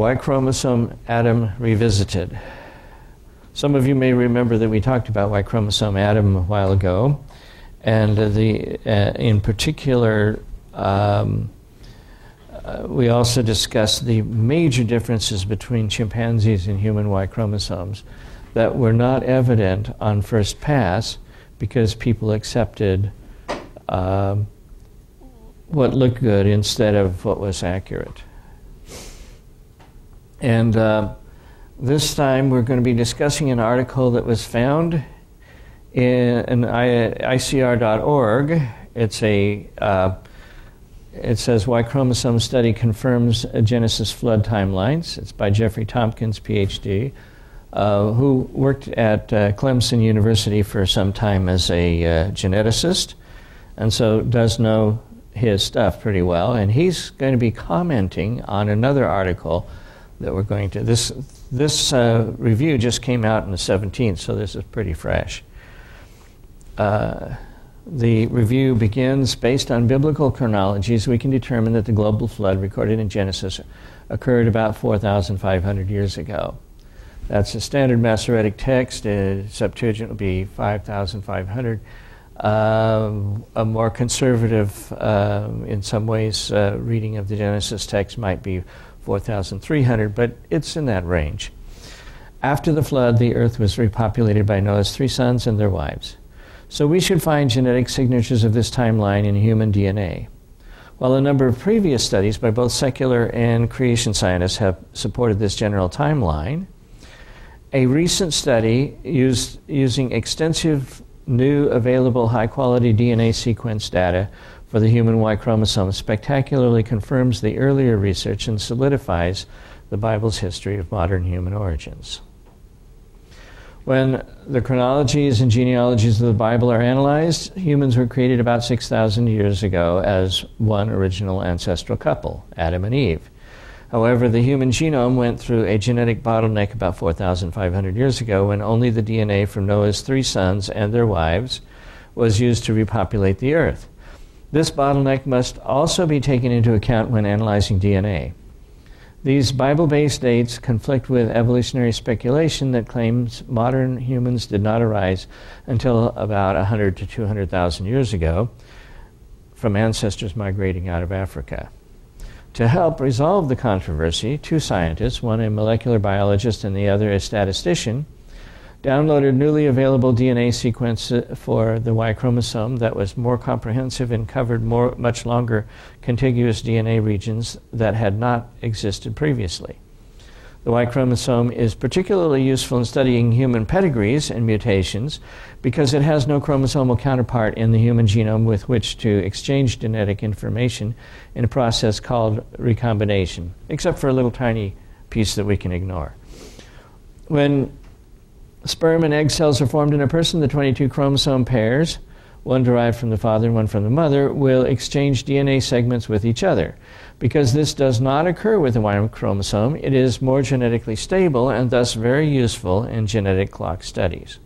Y Chromosome Adam Revisited. Some of you may remember that we talked about Y Chromosome Adam a while ago, and in particular, we also discussed the major differences between chimpanzees and human Y chromosomes that were not evident on first pass because people accepted what looked good instead of what was accurate. And this time we're going to be discussing an article that was found in ICR.org. It's it says, "Why Chromosome Study Confirms Genesis Flood Timelines." It's by Jeffrey Tompkins, PhD, who worked at Clemson University for some time as a geneticist, and so does know his stuff pretty well. And he's going to be commenting on another article that we're going to... This review just came out on the 17th, so this is pretty fresh. The review begins, "Based on biblical chronologies, we can determine that the global flood recorded in Genesis occurred about 4,500 years ago." That's the standard Masoretic text. Septuagint will be 5,500. A more conservative, in some ways, reading of the Genesis text might be 4,300, but it's in that range. "After the flood, the earth was repopulated by Noah's three sons and their wives. So we should find genetic signatures of this timeline in human DNA. While a number of previous studies by both secular and creation scientists have supported this general timeline, a recent study using extensive new available high-quality DNA sequence data for the human Y chromosome spectacularly confirms the earlier research and solidifies the Bible's history of modern human origins. When the chronologies and genealogies of the Bible are analyzed, humans were created about 6,000 years ago as one original ancestral couple, Adam and Eve. However, the human genome went through a genetic bottleneck about 4,500 years ago when only the DNA from Noah's three sons and their wives was used to repopulate the earth. This bottleneck must also be taken into account when analyzing DNA. These Bible-based dates conflict with evolutionary speculation that claims modern humans did not arise until about 100 to 200,000 years ago from ancestors migrating out of Africa. To help resolve the controversy, two scientists, one a molecular biologist and the other a statistician, downloaded newly available DNA sequence for the Y chromosome that was more comprehensive and covered much longer contiguous DNA regions that had not existed previously. The Y chromosome is particularly useful in studying human pedigrees and mutations because it has no chromosomal counterpart in the human genome with which to exchange genetic information in a process called recombination, except for a little tiny piece that we can ignore. When sperm and egg cells are formed in a person, the 22 chromosome pairs, one derived from the father and one from the mother, will exchange DNA segments with each other. Because this does not occur with the Y chromosome, it is more genetically stable and thus very useful in genetic clock studies.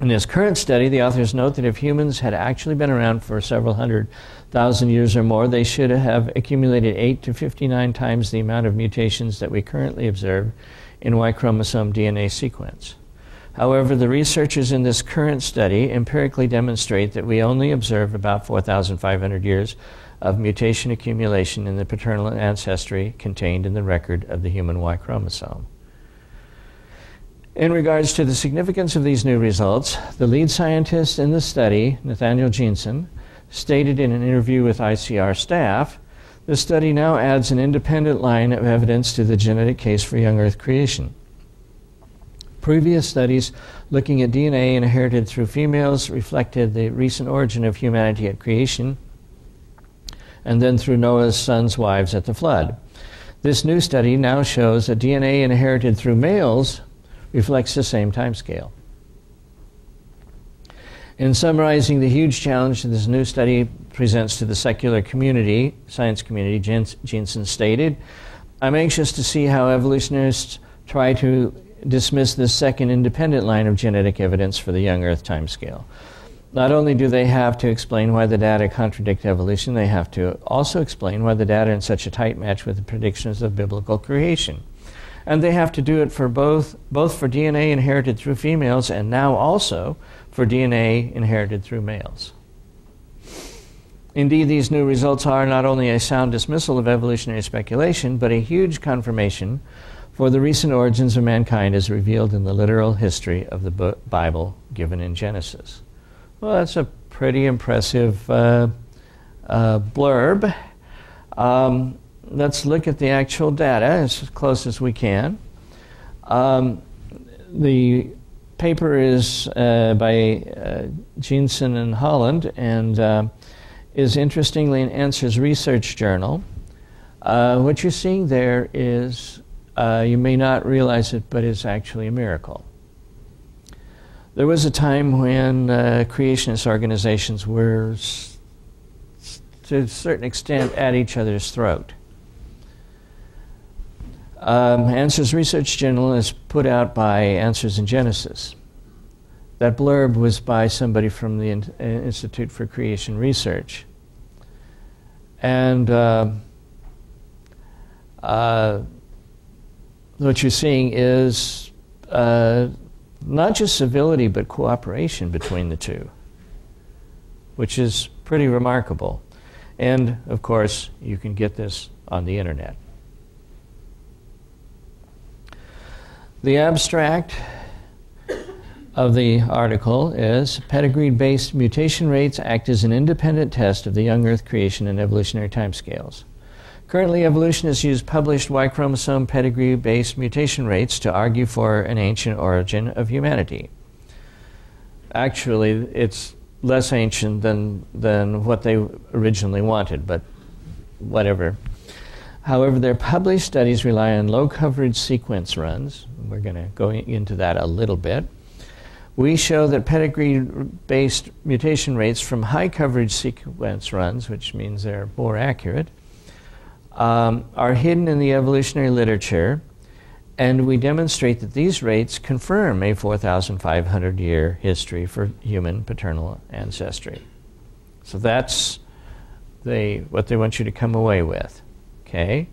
In this current study, the authors note that if humans had actually been around for several hundred thousand years or more, they should have accumulated 8 to 59 times the amount of mutations that we currently observe in Y chromosome DNA sequence. However, the researchers in this current study empirically demonstrate that we only observe about 4,500 years of mutation accumulation in the paternal ancestry contained in the record of the human Y chromosome. In regards to the significance of these new results, the lead scientist in the study, Nathaniel Jeanson, stated in an interview with ICR staff, "The study now adds an independent line of evidence to the genetic case for young Earth creation. Previous studies looking at DNA inherited through females reflected the recent origin of humanity at creation and then through Noah's sons' wives at the flood. This new study now shows that DNA inherited through males reflects the same timescale." In summarizing the huge challenge that this new study presents to the secular community, science community, Jeanson stated, "I'm anxious to see how evolutionists try to dismiss this second independent line of genetic evidence for the young Earth timescale. Not only do they have to explain why the data contradict evolution, they have to also explain why the data are in such a tight match with the predictions of biblical creation. And they have to do it for both for DNA inherited through females and now also for DNA inherited through males. Indeed, these new results are not only a sound dismissal of evolutionary speculation, but a huge confirmation for the recent origins of mankind as revealed in the literal history of the Bible given in Genesis. Well, that's a pretty impressive blurb. Let's look at the actual data as close as we can. The paper is by Jeanson and Holland, and is interestingly in Answers Research Journal. What you're seeing there is, you may not realize it, but it's actually a miracle. There was a time when creationist organizations were, to a certain extent, at each other's throat. Answers Research Journal is put out by Answers in Genesis. That blurb was by somebody from the Institute for Creation Research. And what you're seeing is not just civility, but cooperation between the two, which is pretty remarkable. And, of course, you can get this on the Internet. The abstract of the article is, pedigree-based mutation rates act as an independent test of the young Earth creation and evolutionary timescales. Currently, evolutionists use published Y chromosome pedigree-based mutation rates to argue for an ancient origin of humanity. Actually, it's less ancient than what they originally wanted, but whatever. However, their published studies rely on low-coverage sequence runs. We're going to go into that a little bit. We show that pedigree-based mutation rates from high-coverage sequence runs, which means they're more accurate, are hidden in the evolutionary literature, and we demonstrate that these rates confirm a 4,500-year history for human paternal ancestry. So that's what they want you to come away with. Okay?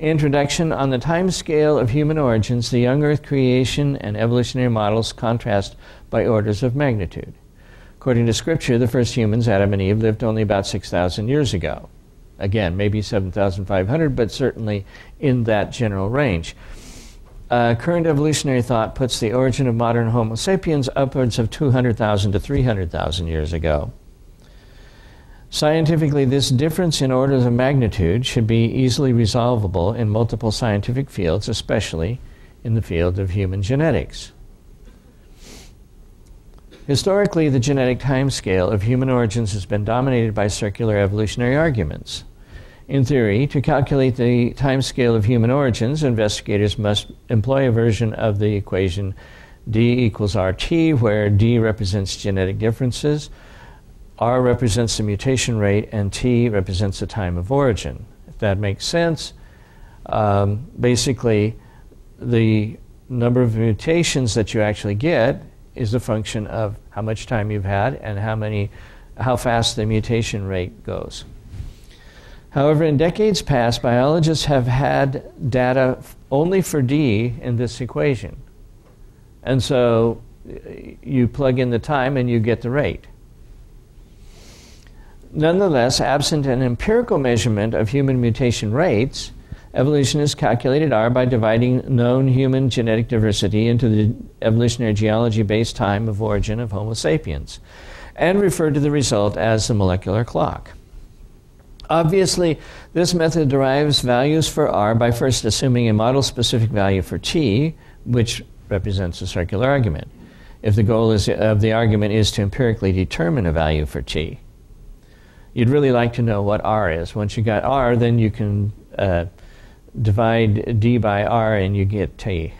Introduction on the time scale of human origins, the young Earth creation and evolutionary models contrast by orders of magnitude. According to Scripture, the first humans, Adam and Eve, lived only about 6,000 years ago. Again, maybe 7,500, but certainly in that general range. Current evolutionary thought puts the origin of modern Homo sapiens upwards of 200,000 to 300,000 years ago. Scientifically, this difference in orders of magnitude should be easily resolvable in multiple scientific fields, especially in the field of human genetics. Historically, the genetic timescale of human origins has been dominated by circular evolutionary arguments. In theory, to calculate the timescale of human origins, investigators must employ a version of the equation D equals RT, where D represents genetic differences, R represents the mutation rate, and T represents the time of origin. If that makes sense, basically the number of mutations that you actually get is a function of how much time you've had and how fast the mutation rate goes. However, in decades past, biologists have had data only for D in this equation. And so you plug in the time and you get the rate. Nonetheless, absent an empirical measurement of human mutation rates, evolutionists calculated R by dividing known human genetic diversity into the evolutionary geology-based time of origin of Homo sapiens, and referred to the result as the molecular clock. Obviously, this method derives values for R by first assuming a model-specific value for T, which represents a circular argument, if the goal of the argument is to empirically determine a value for T. You'd really like to know what R is. Once you got R, then you can divide D by R and you get T.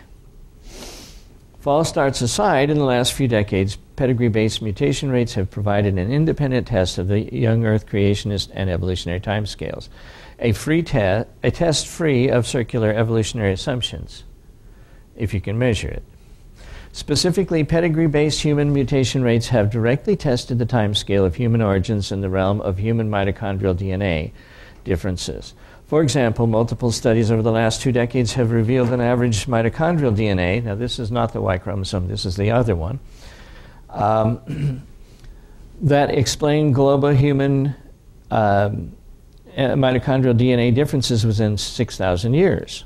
False starts aside, in the last few decades, pedigree-based mutation rates have provided an independent test of the young Earth creationist and evolutionary timescales, a test free of circular evolutionary assumptions, if you can measure it. Specifically, pedigree-based human mutation rates have directly tested the timescale of human origins in the realm of human mitochondrial DNA differences. For example, multiple studies over the last 2 decades have revealed an average mitochondrial DNA. Now, this is not the Y chromosome. This is the other one. That explain global human mitochondrial DNA differences within 6,000 years.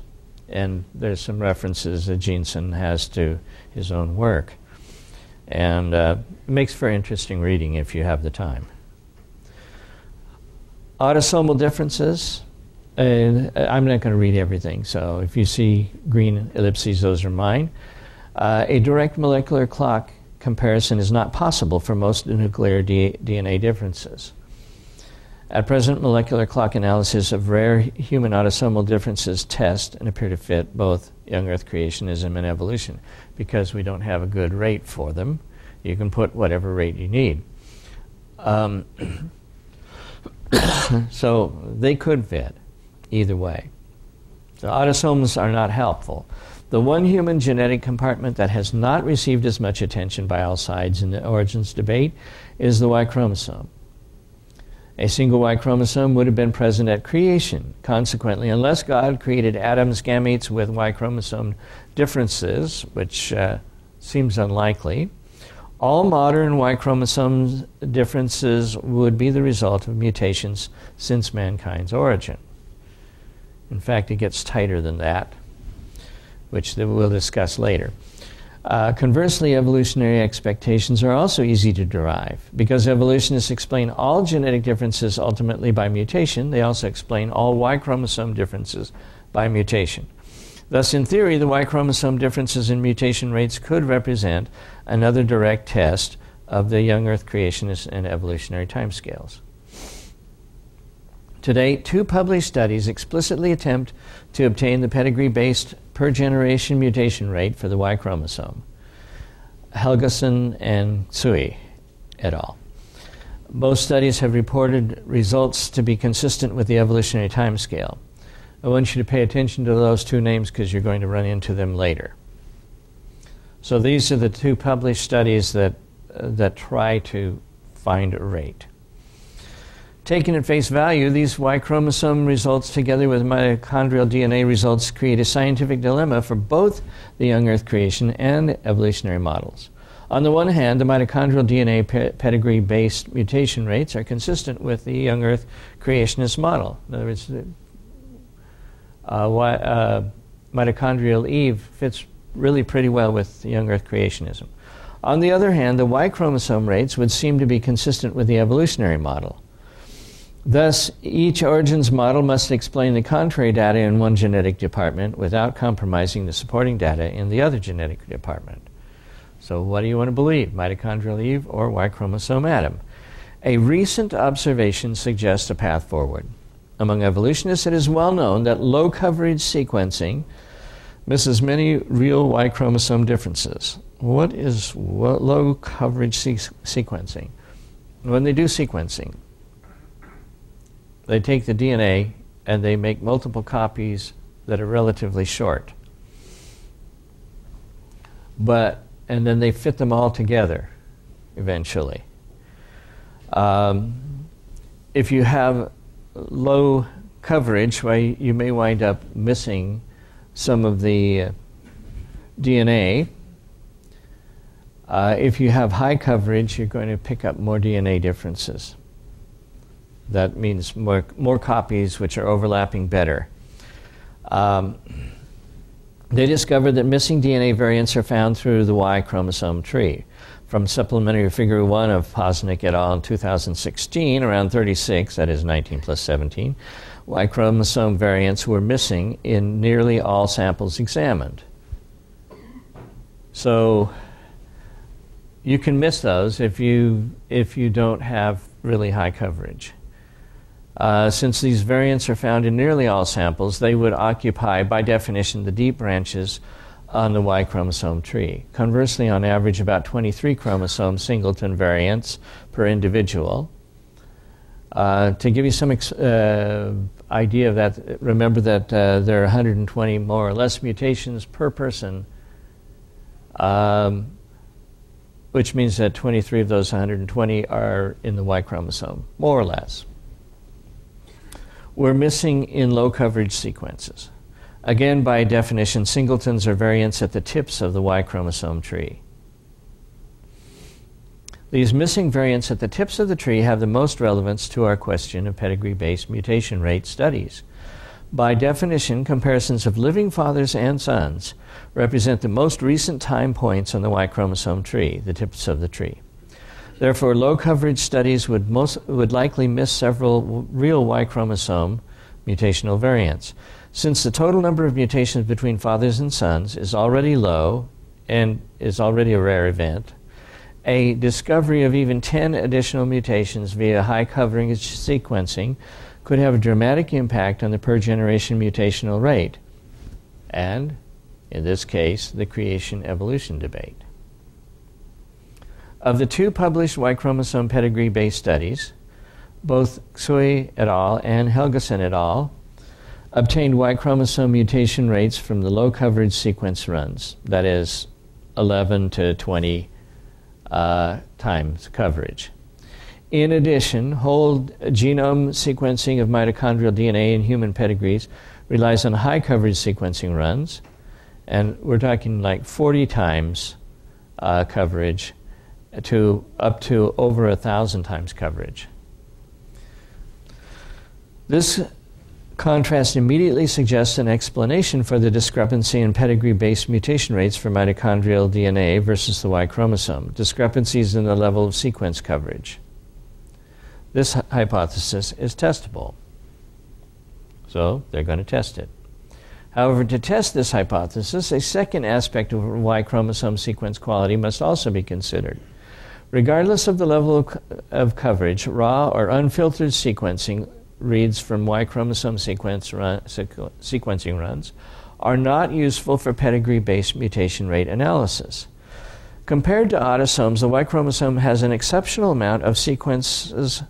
And there's some references that Jeanson has to his own work. And it makes for interesting reading if you have the time. Autosomal differences. I'm not going to read everything, so if you see green ellipses, those are mine. A direct molecular clock comparison is not possible for most nuclear DNA differences. At present, molecular clock analysis of rare human autosomal differences test and appear to fit both young Earth creationism and evolution because we don't have a good rate for them. You can put whatever rate you need. So they could fit either way. So autosomes are not helpful. The one human genetic compartment that has not received as much attention by all sides in the origins debate is the Y chromosome. A single Y chromosome would have been present at creation. Consequently, unless God created Adam's gametes with Y chromosome differences, which seems unlikely, all modern Y chromosome differences would be the result of mutations since mankind's origin. In fact, it gets tighter than that, which we'll discuss later. Conversely, evolutionary expectations are also easy to derive. Because evolutionists explain all genetic differences ultimately by mutation, they also explain all Y chromosome differences by mutation. Thus, in theory, the Y chromosome differences in mutation rates could represent another direct test of the young Earth creationist and evolutionary timescales. To date, 2 published studies explicitly attempt to obtain the pedigree-based per-generation mutation rate for the Y chromosome, Helgason and Xue et al. Both studies have reported results to be consistent with the evolutionary timescale. I want you to pay attention to those 2 names because you're going to run into them later. So these are the 2 published studies that try to find a rate. Taken at face value, these Y chromosome results together with mitochondrial DNA results create a scientific dilemma for both the young Earth creation and evolutionary models. On the one hand, the mitochondrial DNA pedigree-based mutation rates are consistent with the young Earth creationist model. In other words, mitochondrial Eve fits really pretty well with young Earth creationism. On the other hand, the Y chromosome rates would seem to be consistent with the evolutionary model. Thus, each origins model must explain the contrary data in one genetic department without compromising the supporting data in the other genetic department. So what do you want to believe, mitochondrial Eve or Y chromosome Adam? A recent observation suggests a path forward. Among evolutionists, it is well known that low-coverage sequencing misses many real Y chromosome differences. What is low-coverage sequencing? When they do sequencing, they take the DNA and they make multiple copies that are relatively short. And then they fit them all together eventually. If you have low coverage, well, you may wind up missing some of the DNA. If you have high coverage, you're going to pick up more DNA differences. That means more copies which are overlapping better. They discovered that missing DNA variants are found through the Y chromosome tree. From supplementary figure 1 of Poznik et al. In 2016, around 36, that is 19 plus 17, Y chromosome variants were missing in nearly all samples examined. So you can miss those if you don't have really high coverage. Since these variants are found in nearly all samples, they would occupy, by definition, the deep branches on the Y chromosome tree. Conversely, on average, about 23 chromosome singleton variants per individual. To give you some idea of that, remember that there are 120 more or less mutations per person which means that 23 of those 120 are in the Y chromosome, more or less. We're missing in low coverage sequences. Again, by definition, singletons are variants at the tips of the Y chromosome tree. These missing variants at the tips of the tree have the most relevance to our question of pedigree-based mutation rate studies. By definition, comparisons of living fathers and sons represent the most recent time points on the Y chromosome tree, the tips of the tree. Therefore, low-coverage studies would likely miss several real Y chromosome mutational variants. Since the total number of mutations between fathers and sons is already low and is already a rare event, a discovery of even 10 additional mutations via high-coverage sequencing could have a dramatic impact on the per-generation mutational rate, and, in this case, the creation-evolution debate. Of the two published Y chromosome pedigree-based studies, both Xue et al. And Helgason et al. obtained Y chromosome mutation rates from the low-coverage sequence runs, that is, 11 to 20 times coverage. In addition, whole genome sequencing of mitochondrial DNA in human pedigrees relies on high coverage sequencing runs, and we're talking like 40 times coverage to up to over 1,000 times coverage. This contrast immediately suggests an explanation for the discrepancy in pedigree-based mutation rates for mitochondrial DNA versus the Y chromosome, discrepancies in the level of sequence coverage. This hypothesis is testable. So they're going to test it. However, to test this hypothesis, a second aspect of Y chromosome sequence quality must also be considered. Regardless of the level of coverage, raw or unfiltered sequencing reads from Y chromosome sequencing runs are not useful for pedigree-based mutation rate analysis. Compared to autosomes, the Y chromosome has an exceptional amount of sequence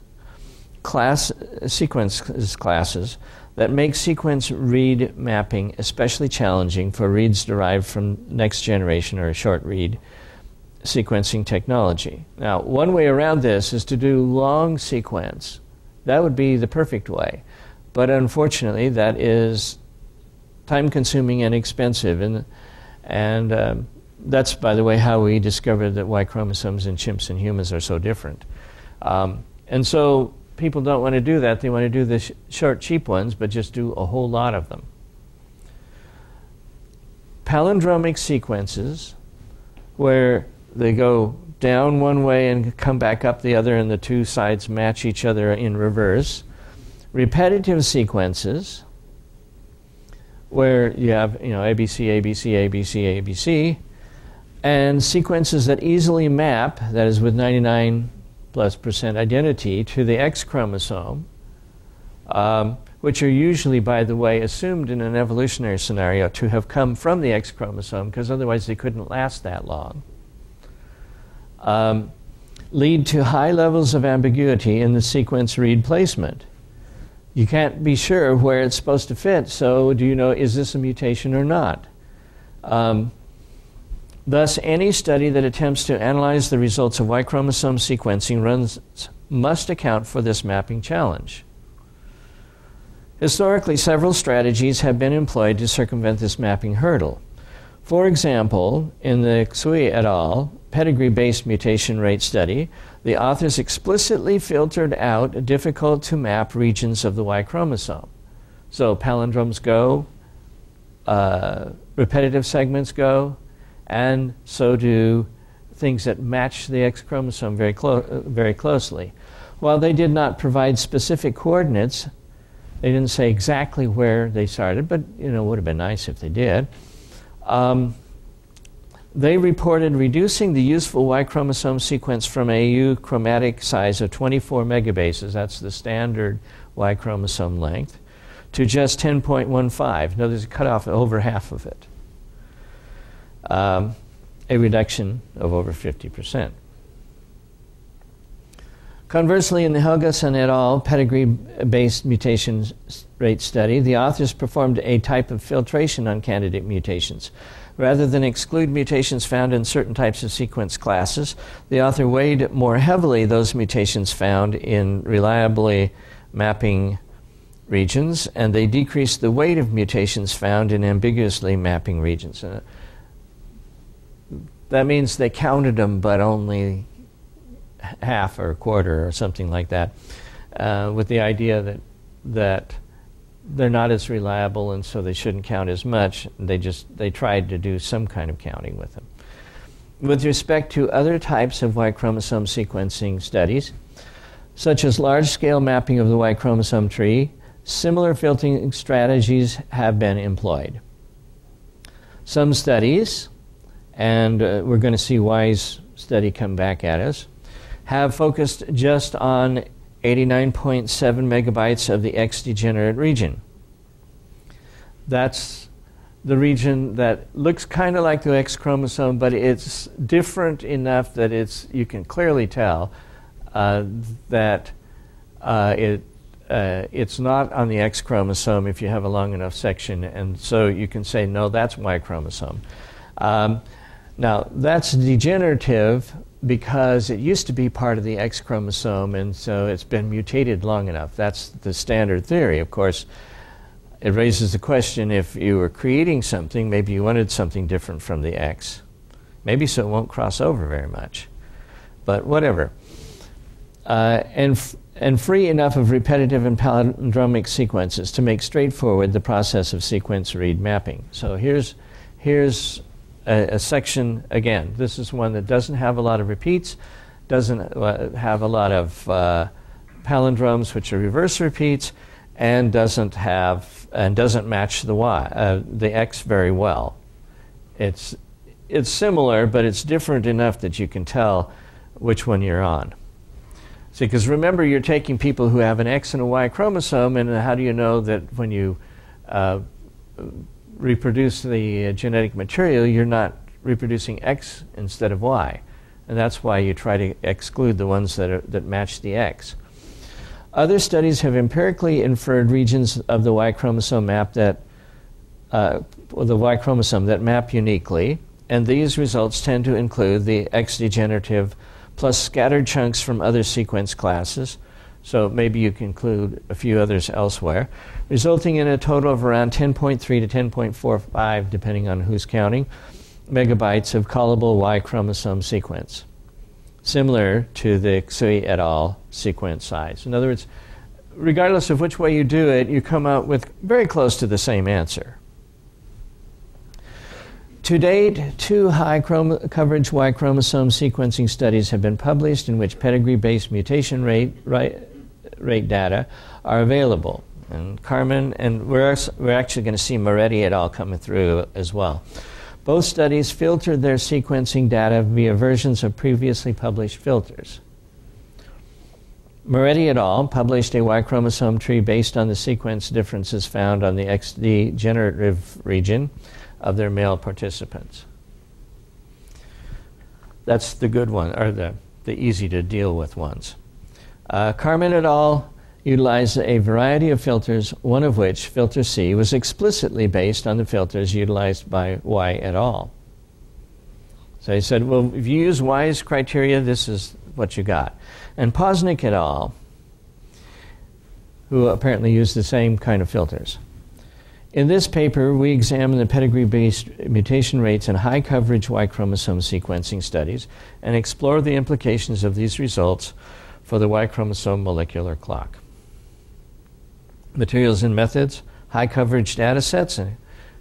classes that make sequence read mapping especially challenging for reads derived from next generation or short read sequencing technology. Now, one way around this is to do long sequence. That would be the perfect way, but unfortunately that is time-consuming and expensive, and that's, by the way, how we discovered that Y chromosomes in chimps and humans are so different. And so people don't want to do that. They want to do the short, cheap ones, but just do a whole lot of them. Palindromic sequences, where they go down one way and come back up the other, and the two sides match each other in reverse. Repetitive sequences, where you have, you know, ABC, ABC, ABC, ABC, and sequences that easily map, that is with 99+% identity, to the X chromosome, which are usually, by the way, assumed in an evolutionary scenario to have come from the X chromosome, because otherwise they couldn't last that long, lead to high levels of ambiguity in the sequence read placement. You can't be sure where it's supposed to fit, so do you know, is this a mutation or not? Thus, any study that attempts to analyze the results of Y chromosome sequencing runs must account for this mapping challenge. Historically, several strategies have been employed to circumvent this mapping hurdle. For example, in the Xue et al. Pedigree-based mutation rate study, the authors explicitly filtered out difficult-to-map regions of the Y chromosome. So palindromes go, repetitive segments go, and so do things that match the X chromosome very closely. While they did not provide specific coordinates, they didn't say exactly where they started, but you know, it would have been nice if they did. They reported reducing the useful Y chromosome sequence from AU chromatic size of 24 megabases, that's the standard Y chromosome length, to just 10.15. Now, there's a cutoff of over half of it. A reduction of over 50%. Conversely, in the Helgason et al. Pedigree-based mutation rate study, the authors performed a type of filtration on candidate mutations, Rather than exclude mutations found in certain types of sequence classes, the author weighed more heavily those mutations found in reliably mapping regions, and they decreased the weight of mutations found in ambiguously mapping regions. That means they counted them, but only half or a quarter or something like that, with the idea that they're not as reliable, and so they shouldn't count as much. They tried to do some kind of counting with them. With respect to other types of Y chromosome sequencing studies, such as large-scale mapping of the Y chromosome tree, similar filtering strategies have been employed. Some studies, and we're going to see Y's study come back at us, have focused just on 89.7 megabytes of the X-degenerate region. That's the region that looks kind of like the X chromosome, but it's different enough that you can clearly tell that it's not on the X chromosome if you have a long enough section, and so you can say, no, that's Y chromosome. Now, that's degenerative because it used to be part of the X chromosome, and so it's been mutated long enough. That's the standard theory. Of course, it raises the question, if you were creating something, maybe you wanted something different from the X. Maybe so it won't cross over very much, but whatever. And free enough of repetitive and palindromic sequences to make straightforward the process of sequence read mapping. So here's a section again. This is one that doesn't have a lot of repeats, doesn't have a lot of palindromes, which are reverse repeats, and doesn't match the Y, the X very well. It's similar, but it's different enough that you can tell which one you're on. See, because remember, you're taking people who have an X and a Y chromosome, and how do you know that when you reproduce the genetic material, you're not reproducing X instead of Y? And that's why you try to exclude the ones that match the X. Other studies have empirically inferred regions of the Y chromosome map that map uniquely, and these results tend to include the X degenerative plus scattered chunks from other sequence classes, so maybe you can include a few others elsewhere, resulting in a total of around 10.3 to 10.45, depending on who's counting, megabytes of callable Y chromosome sequence, similar to the Xue et al. Sequence size. In other words, regardless of which way you do it, you come out with very close to the same answer. To date, two high-coverage Y chromosome sequencing studies have been published in which pedigree-based mutation rate data are available. And Karmin, and we're actually going to see Moretti et al. Coming through as well. Both studies filtered their sequencing data via versions of previously published filters. Moretti et al. Published a Y chromosome tree based on the sequence differences found on the X degenerative region of their male participants. That's the good one, or the easy to deal with ones. Karmin et al. Utilized a variety of filters, one of which, filter C, was explicitly based on the filters utilized by Y et al. So he said, well, if you use Y's criteria, this is what you got. And Poznik et al., who apparently used the same kind of filters. In this paper, we examine the pedigree-based mutation rates in high-coverage Y chromosome sequencing studies and explore the implications of these results for the Y chromosome molecular clock. Materials and methods, high-coverage data sets,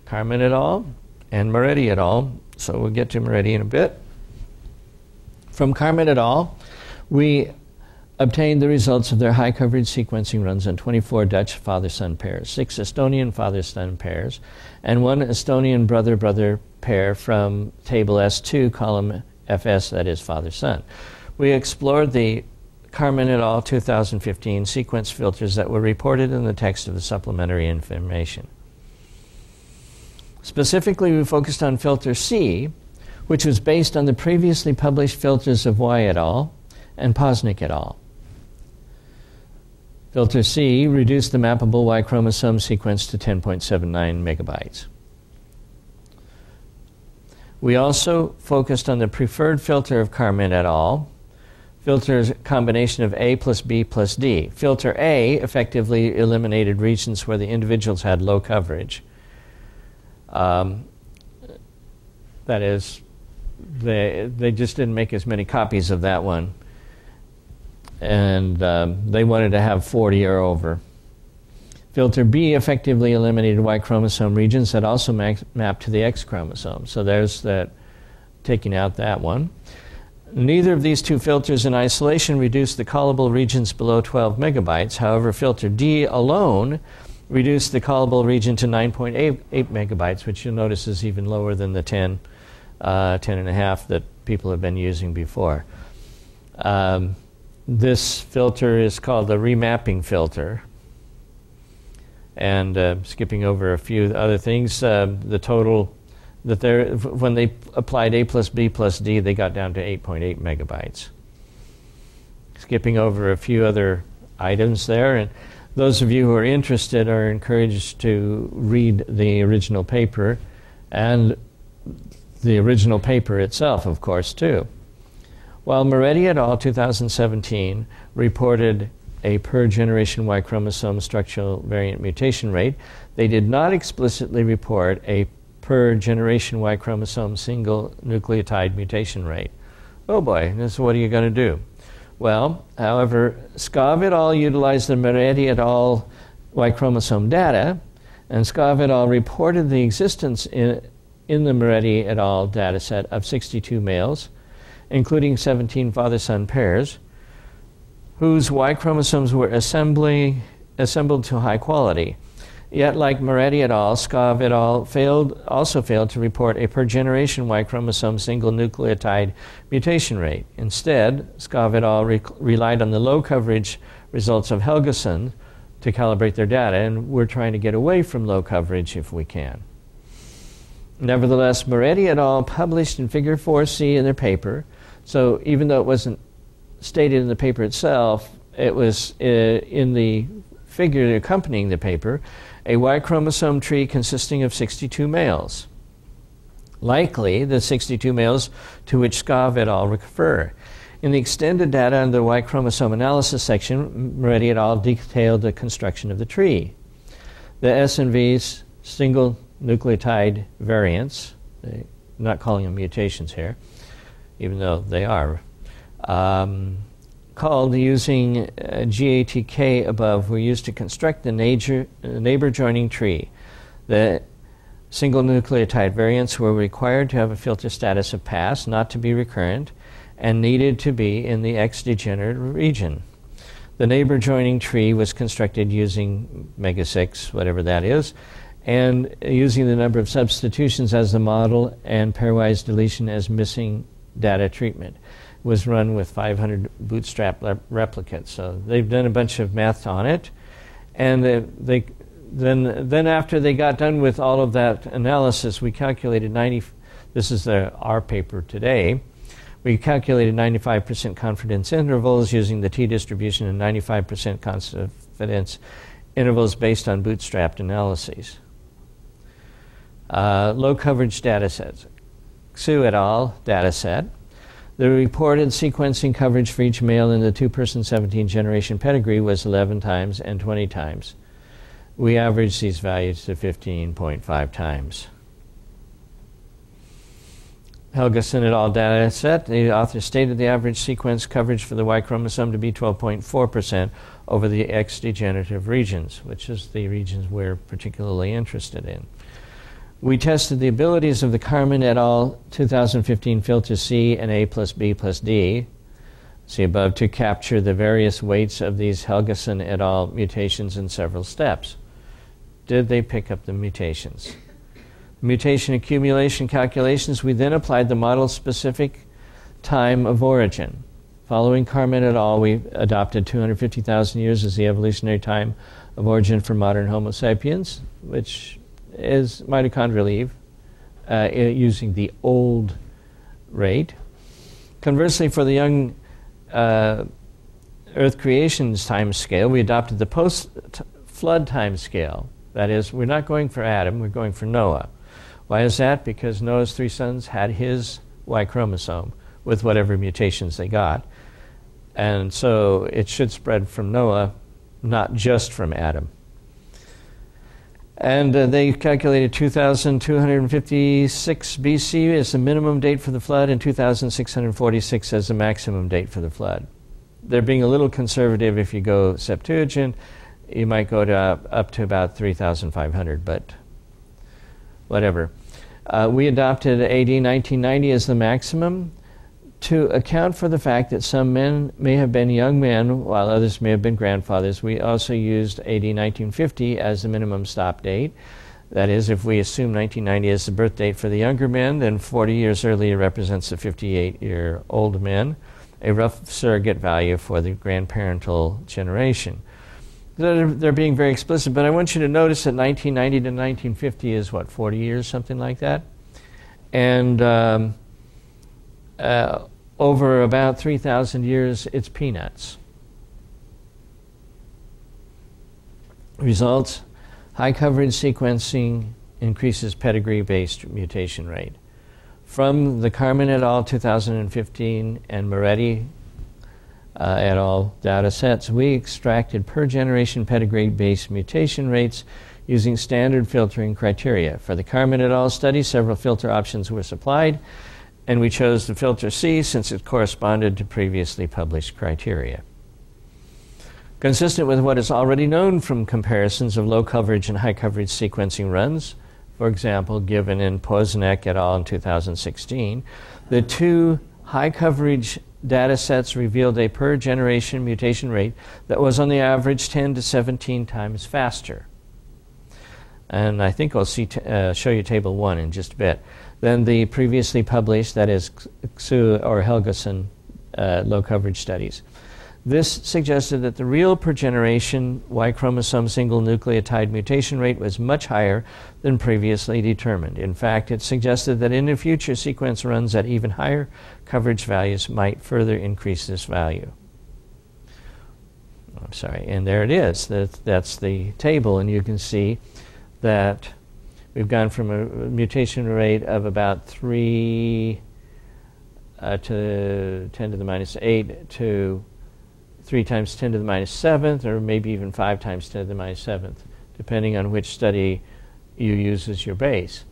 Karmin et al. And Moretti et al. So we'll get to Moretti in a bit. From Karmin et al., we obtained the results of their high-coverage sequencing runs on 24 Dutch father-son pairs, 6 Estonian father-son pairs, and 1 Estonian brother-brother pair from table S2, column FS, that is father-son. We explored the Karmin et al. 2015 sequence filters that were reported in the text of the supplementary information. Specifically, we focused on filter C, which was based on the previously published filters of Y et al. And Poznik et al. Filter C reduced the mappable Y chromosome sequence to 10.79 megabytes. We also focused on the preferred filter of Karmin et al. Filters combination of A plus B plus D. Filter A effectively eliminated regions where the individuals had low coverage. That is, they just didn't make as many copies of that one. And they wanted to have 40 or over. Filter B effectively eliminated Y chromosome regions that also map to the X chromosome. So there's that, taking out that one. Neither of these two filters in isolation reduced the callable regions below 12 megabytes. However, filter D alone reduced the callable region to 9.88 megabytes, which you'll notice is even lower than the 10 and a half that people have been using before. This filter is called the remapping filter. And skipping over a few other things, the total that when they applied A plus B plus D, they got down to 8.8 megabytes. Skipping over a few other items there, and those of you who are interested are encouraged to read the original paper, and the original paper itself, of course, too. While Moretti et al. 2017 reported a per-generation Y chromosome structural variant mutation rate, they did not explicitly report a per-generation Y chromosome single nucleotide mutation rate. Oh boy, so what are you going to do? Well, however, Skov et al. Utilized the Moretti et al. Y chromosome data, and Skov et al. Reported the existence in the Moretti et al. Data set of 62 males, including 17 father-son pairs, whose Y chromosomes were assembled to high quality. Yet, like Moretti et al., Skov et al. also failed to report a per-generation Y chromosome single nucleotide mutation rate. Instead, Skov et al. relied on the low coverage results of Helgason to calibrate their data, and we're trying to get away from low coverage if we can. Nevertheless, Moretti et al. Published in Figure 4C in their paper, so even though it wasn't stated in the paper itself, it was in the figure accompanying the paper, a Y chromosome tree consisting of 62 males. Likely the 62 males to which Skov et al. Refer. In the extended data under the Y chromosome analysis section, Moretti et al. Detailed the construction of the tree. The SNVs, single nucleotide variants, I'm not calling them mutations here, even though they are, called using GATK above, were used to construct the neighbor joining tree. The single nucleotide variants were required to have a filter status of pass, not to be recurrent, and needed to be in the X-degenerate region. The neighbor joining tree was constructed using Mega 6, whatever that is, and using the number of substitutions as the model and pairwise deletion as missing data treatment. Was run with 500 bootstrap replicates. So they've done a bunch of math on it, and then after they got done with all of that analysis, we calculated this is our paper today, we calculated 95% confidence intervals using the t-distribution and 95% confidence intervals based on bootstrapped analyses. Low coverage data sets. Xue et al. Data set. The reported sequencing coverage for each male in the two-person 17-generation pedigree was 11 times and 20 times. We averaged these values to 15.5 times. Helgason et al. Data set, the author stated the average sequence coverage for the Y chromosome to be 12.4% over the X-degenerative regions, which is the regions we're particularly interested in. We tested the abilities of the Karmin et al. 2015 filter C and A plus B plus D, see above, to capture the various weights of these Helgason et al. Mutations in several steps. Did they pick up the mutations? Mutation accumulation calculations, we then applied the model-specific time of origin. Following Karmin et al., we adopted 250,000 years as the evolutionary time of origin for modern Homo sapiens, which is mitochondrial Eve, using the old rate. Conversely, for the young Earth creation's time scale, we adopted the post-flood time scale. That is, we're not going for Adam, we're going for Noah. Why is that? Because Noah's three sons had his Y chromosome with whatever mutations they got. And so it should spread from Noah, not just from Adam. And they calculated 2256 BC as the minimum date for the flood and 2646 as the maximum date for the flood. They're being a little conservative. If you go Septuagint, you might go to up to about 3,500, but whatever. We adopted AD 1990 as the maximum to account for the fact that some men may have been young men while others may have been grandfathers. We also used AD 1950 as the minimum stop date. That is, if we assume 1990 as the birth date for the younger men, then 40 years earlier represents the 58-year-old men, a rough surrogate value for the grandparental generation. They're being very explicit, but I want you to notice that 1990 to 1950 is, what, 40 years, something like that? And over about 3,000 years, it's peanuts. Results: high coverage sequencing increases pedigree-based mutation rate. From the Karmin et al. 2015 and Moretti et al. Data sets, we extracted per-generation pedigree-based mutation rates using standard filtering criteria. For the Karmin et al. Study, several filter options were supplied, and we chose the filter C since it corresponded to previously published criteria. Consistent with what is already known from comparisons of low coverage and high coverage sequencing runs, for example, given in Poznik et al. In 2016, the two high coverage data sets revealed a per generation mutation rate that was on the average 10 to 17 times faster. And I think I'll show you table 1 in just a bit. Then the previously published, that is Xue or Helgason low coverage studies. This suggested that the real per generation Y chromosome single nucleotide mutation rate was much higher than previously determined. In fact, it suggested that in the future sequence runs at even higher coverage values might further increase this value. I'm sorry, and there it is. That's the table, and you can see that we've gone from a mutation rate of about 3 to 10 to the minus 8 to 3 times 10 to the minus 7th, or maybe even 5 times 10 to the minus 7th, depending on which study you use as your base,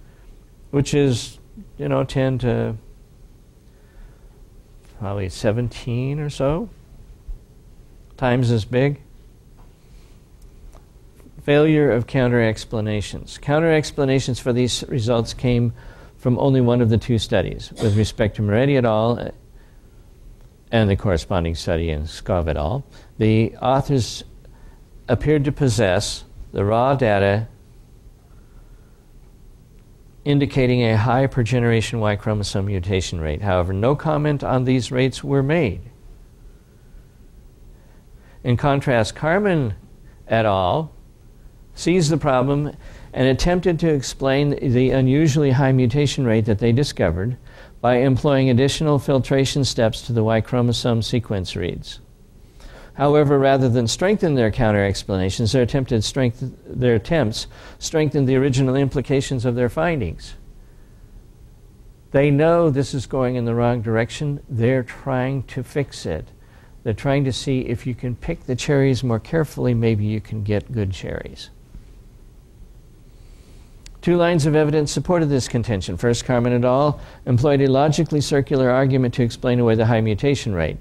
which is, you know, 10 to probably 17 or so times as big. Failure of counter-explanations. Counter-explanations for these results came from only one of the two studies. With respect to Moretti et al. And the corresponding study in Skov et al., the authors appeared to possess the raw data indicating a high per-generation Y chromosome mutation rate. However, no comment on these rates were made. In contrast, Karmin et al. Seized the problem and attempted to explain the unusually high mutation rate that they discovered by employing additional filtration steps to the Y chromosome sequence reads. However, rather than strengthen their counter-explanations, their attempts strengthened the original implications of their findings. They know this is going in the wrong direction. They're trying to fix it. They're trying to see if you can pick the cherries more carefully, maybe you can get good cherries. Two lines of evidence supported this contention. First, Karmin et al. Employed a logically circular argument to explain away the high mutation rate.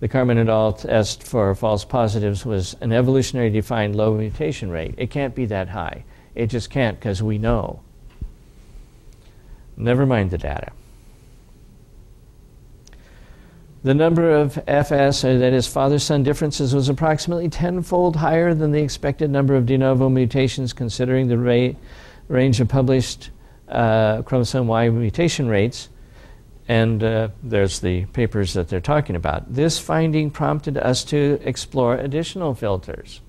The Karmin et al. Test for false positives was an evolutionary defined low mutation rate. It can't be that high. It just can't, because we know. Never mind the data. The number of FS, or that is father-son differences, was approximately tenfold higher than the expected number of de novo mutations, considering the rate range of published chromosome Y mutation rates, and there's the papers that they're talking about. This finding prompted us to explore additional filters.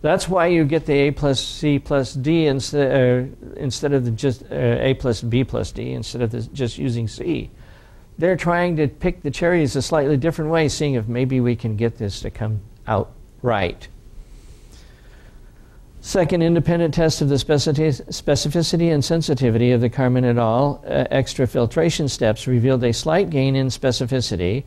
That's why you get the A plus C plus D instead of the just A plus B plus D instead of just using C. They're trying to pick the cherries a slightly different way, seeing if maybe we can get this to come out right. Second, independent test of the specificity and sensitivity of the Karmin et al. Extrafiltration steps revealed a slight gain in specificity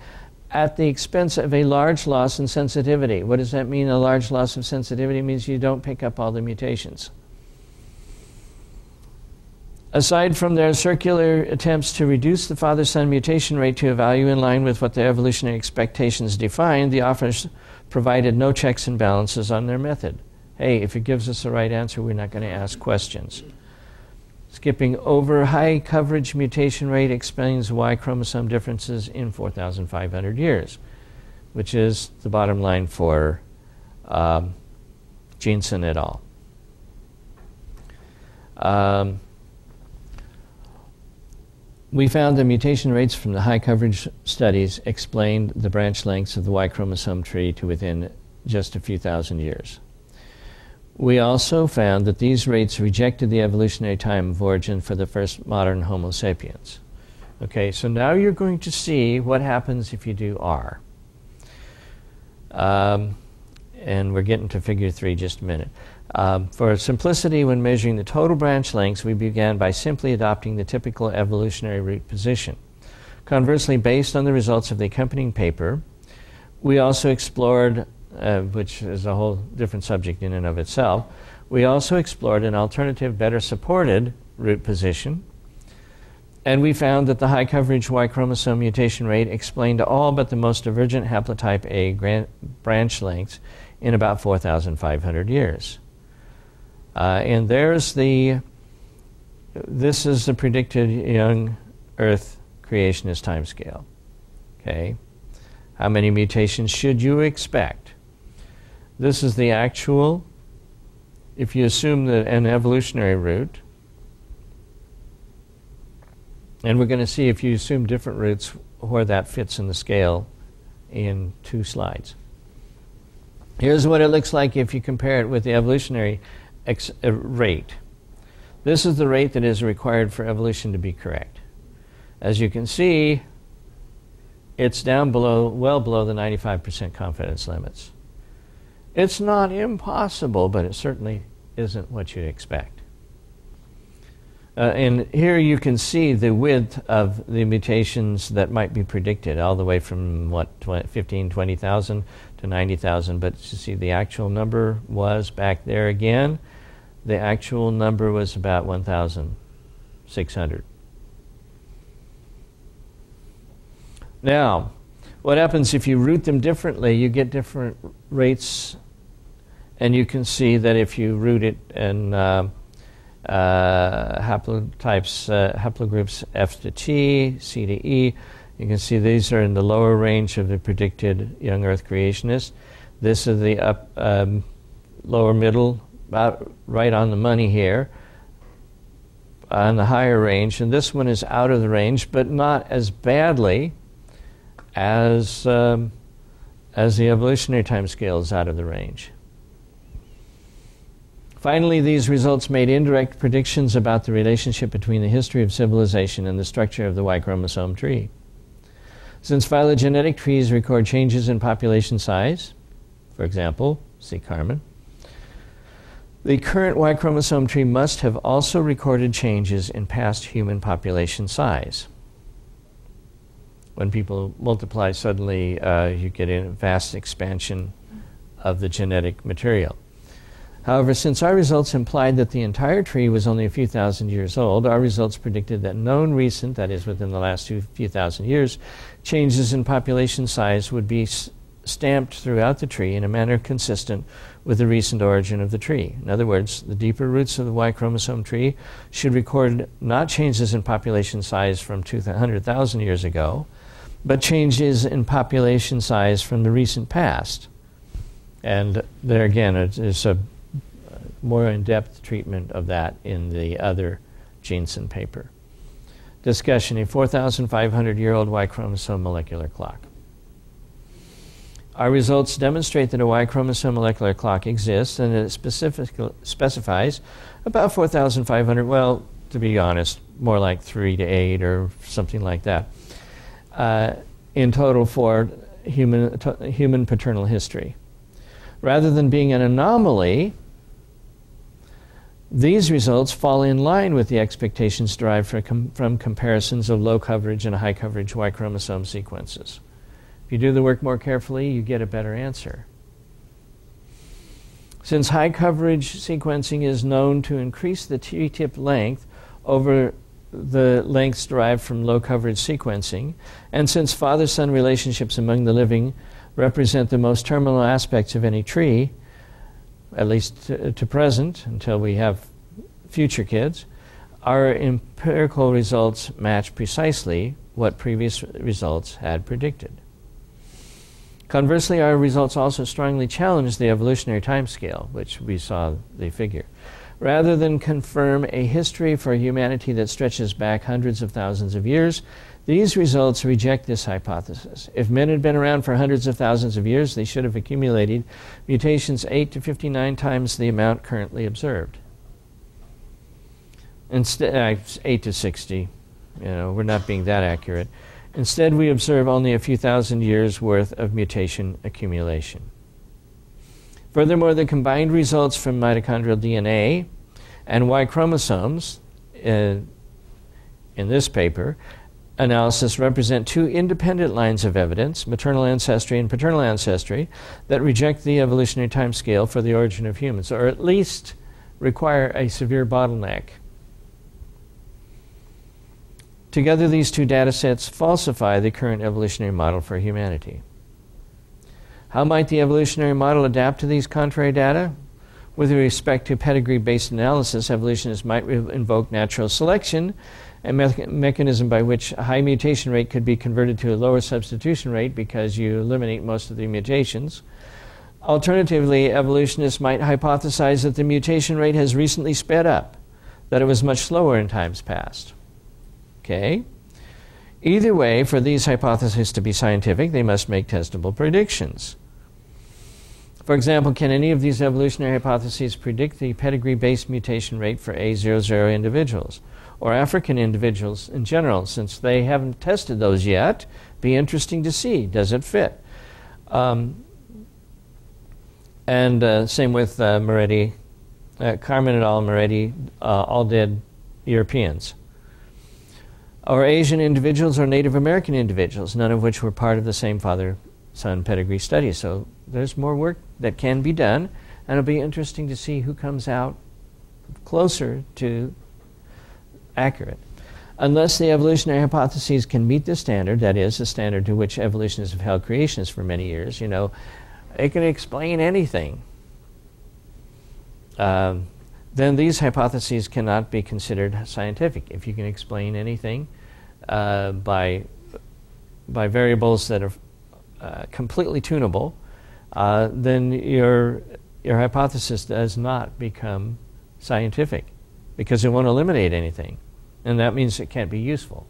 at the expense of a large loss in sensitivity. What does that mean, a large loss of sensitivity? It means you don't pick up all the mutations. Aside from their circular attempts to reduce the father-son mutation rate to a value in line with what the evolutionary expectations defined, the authors provided no checks and balances on their method. Hey, if it gives us the right answer, we're not going to ask questions. Skipping over, high coverage mutation rate explains Y chromosome differences in 4,500 years, which is the bottom line for Jeanson et al. We found the mutation rates from the high coverage studies explained the branch lengths of the Y chromosome tree to within just a few thousand years. We also found that these rates rejected the evolutionary time of origin for the first modern Homo sapiens. Okay, so now you're going to see what happens if you do R. And we're getting to figure 3 in just a minute. For simplicity, when measuring the total branch lengths, we began by simply adopting the typical evolutionary root position. Conversely, based on the results of the accompanying paper, we also explored which is a whole different subject in and of itself. We also explored an alternative, better supported root position, and we found that the high coverage Y chromosome mutation rate explained all but the most divergent haplotype A branch lengths in about 4,500 years. And this is the predicted young Earth creationist timescale. Okay, how many mutations should you expect? This is the actual, if you assume that an evolutionary route, and we're going to see if you assume different routes where that fits in the scale in 2 slides. Here's what it looks like if you compare it with the evolutionary rate. This is the rate that is required for evolution to be correct. As you can see, it's down below, well below the 95% confidence limits. It's not impossible, but it certainly isn't what you'd expect. And here you can see the width of the mutations that might be predicted, all the way from, what, 15,000, 20,000 to 90,000. But you see the actual number was back there again. The actual number was about 1,600. Now, what happens if you root them differently? You get different rates. And you can see that if you root it in haplogroups F to T, C to E, you can see these are in the lower range of the predicted young Earth creationists. This is the lower middle, about right on the money here, on the higher range. And this one is out of the range, but not as badly as the evolutionary time scale is out of the range. Finally, these results made indirect predictions about the relationship between the history of civilization and the structure of the Y chromosome tree. Since phylogenetic trees record changes in population size, for example, see Karmin, the current Y chromosome tree must have also recorded changes in past human population size. When people multiply suddenly, you get a vast expansion of the genetic material. However, since our results implied that the entire tree was only a few thousand years old, our results predicted that known recent, that is within the last few thousand years, changes in population size would be stamped throughout the tree in a manner consistent with the recent origin of the tree. In other words, the deeper roots of the Y chromosome tree should record not changes in population size from 200,000 years ago, but changes in population size from the recent past. And there again, it's a more in-depth treatment of that in the other Jeanson paper. Discussion, a 4,500-year-old Y chromosome molecular clock. Our results demonstrate that a Y chromosome molecular clock exists and it specifies about 4,500, well, to be honest, more like 3 to 8 or something like that, in total for human paternal history. Rather than being an anomaly, These results fall in line with the expectations derived from comparisons of low coverage and high coverage Y chromosome sequences. If you do the work more carefully, you get a better answer. Since high coverage sequencing is known to increase the T-tip length over the lengths derived from low coverage sequencing, and since father-son relationships among the living represent the most terminal aspects of any tree, at least to present, until we have future kids, our empirical results match precisely what previous results had predicted. Conversely, our results also strongly challenge the evolutionary timescale, which we saw the figure. Rather than confirm a history for humanity that stretches back hundreds of thousands of years, these results reject this hypothesis. If men had been around for hundreds of thousands of years, they should have accumulated mutations 8 to 59 times the amount currently observed. Instead, 8 to 60, you know, we're not being that accurate. Instead, we observe only a few thousand years worth of mutation accumulation. Furthermore, the combined results from mitochondrial DNA and Y chromosomes, in this paper, analysis represent two independent lines of evidence, maternal ancestry and paternal ancestry, that reject the evolutionary timescale for the origin of humans, or at least require a severe bottleneck. Together, these two data sets falsify the current evolutionary model for humanity. How might the evolutionary model adapt to these contrary data? With respect to pedigree-based analysis, evolutionists might invoke natural selection, a mechanism by which a high mutation rate could be converted to a lower substitution rate because you eliminate most of the mutations. Alternatively, evolutionists might hypothesize that the mutation rate has recently sped up, that it was much slower in times past. Okay? Either way, for these hypotheses to be scientific, they must make testable predictions. For example, can any of these evolutionary hypotheses predict the pedigree-based mutation rate for A00 individuals, or African individuals in general? Since they haven't tested those yet, be interesting to see, does it fit? Same with Moretti, Karmin et al., Moretti, all did Europeans. Or Asian individuals or Native American individuals, none of which were part of the same father-son pedigree study. So there's more work that can be done, and it'll be interesting to see who comes out closer to accurate. Unless the evolutionary hypotheses can meet the standard, that is, the standard to which evolutionists have held creationists for many years, you know, they can explain anything, then these hypotheses cannot be considered scientific. If you can explain anything by variables that are completely tunable, then your hypothesis does not become scientific because it won't eliminate anything, and that means it can't be useful.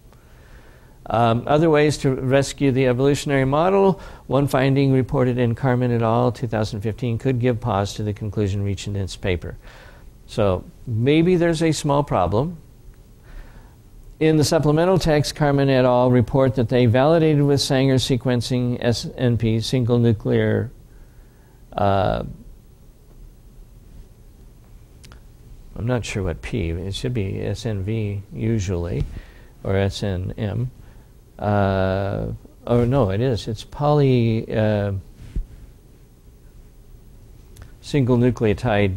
Other ways to rescue the evolutionary model: one finding reported in Karmin et al. 2015 could give pause to the conclusion reached in this paper. So maybe there's a small problem. In the supplemental text, Karmin et al. Report that they validated with Sanger sequencing SNP single nuclear I'm not sure what P, it should be SNV usually, or SNM. Oh no, it is, it's poly single nucleotide,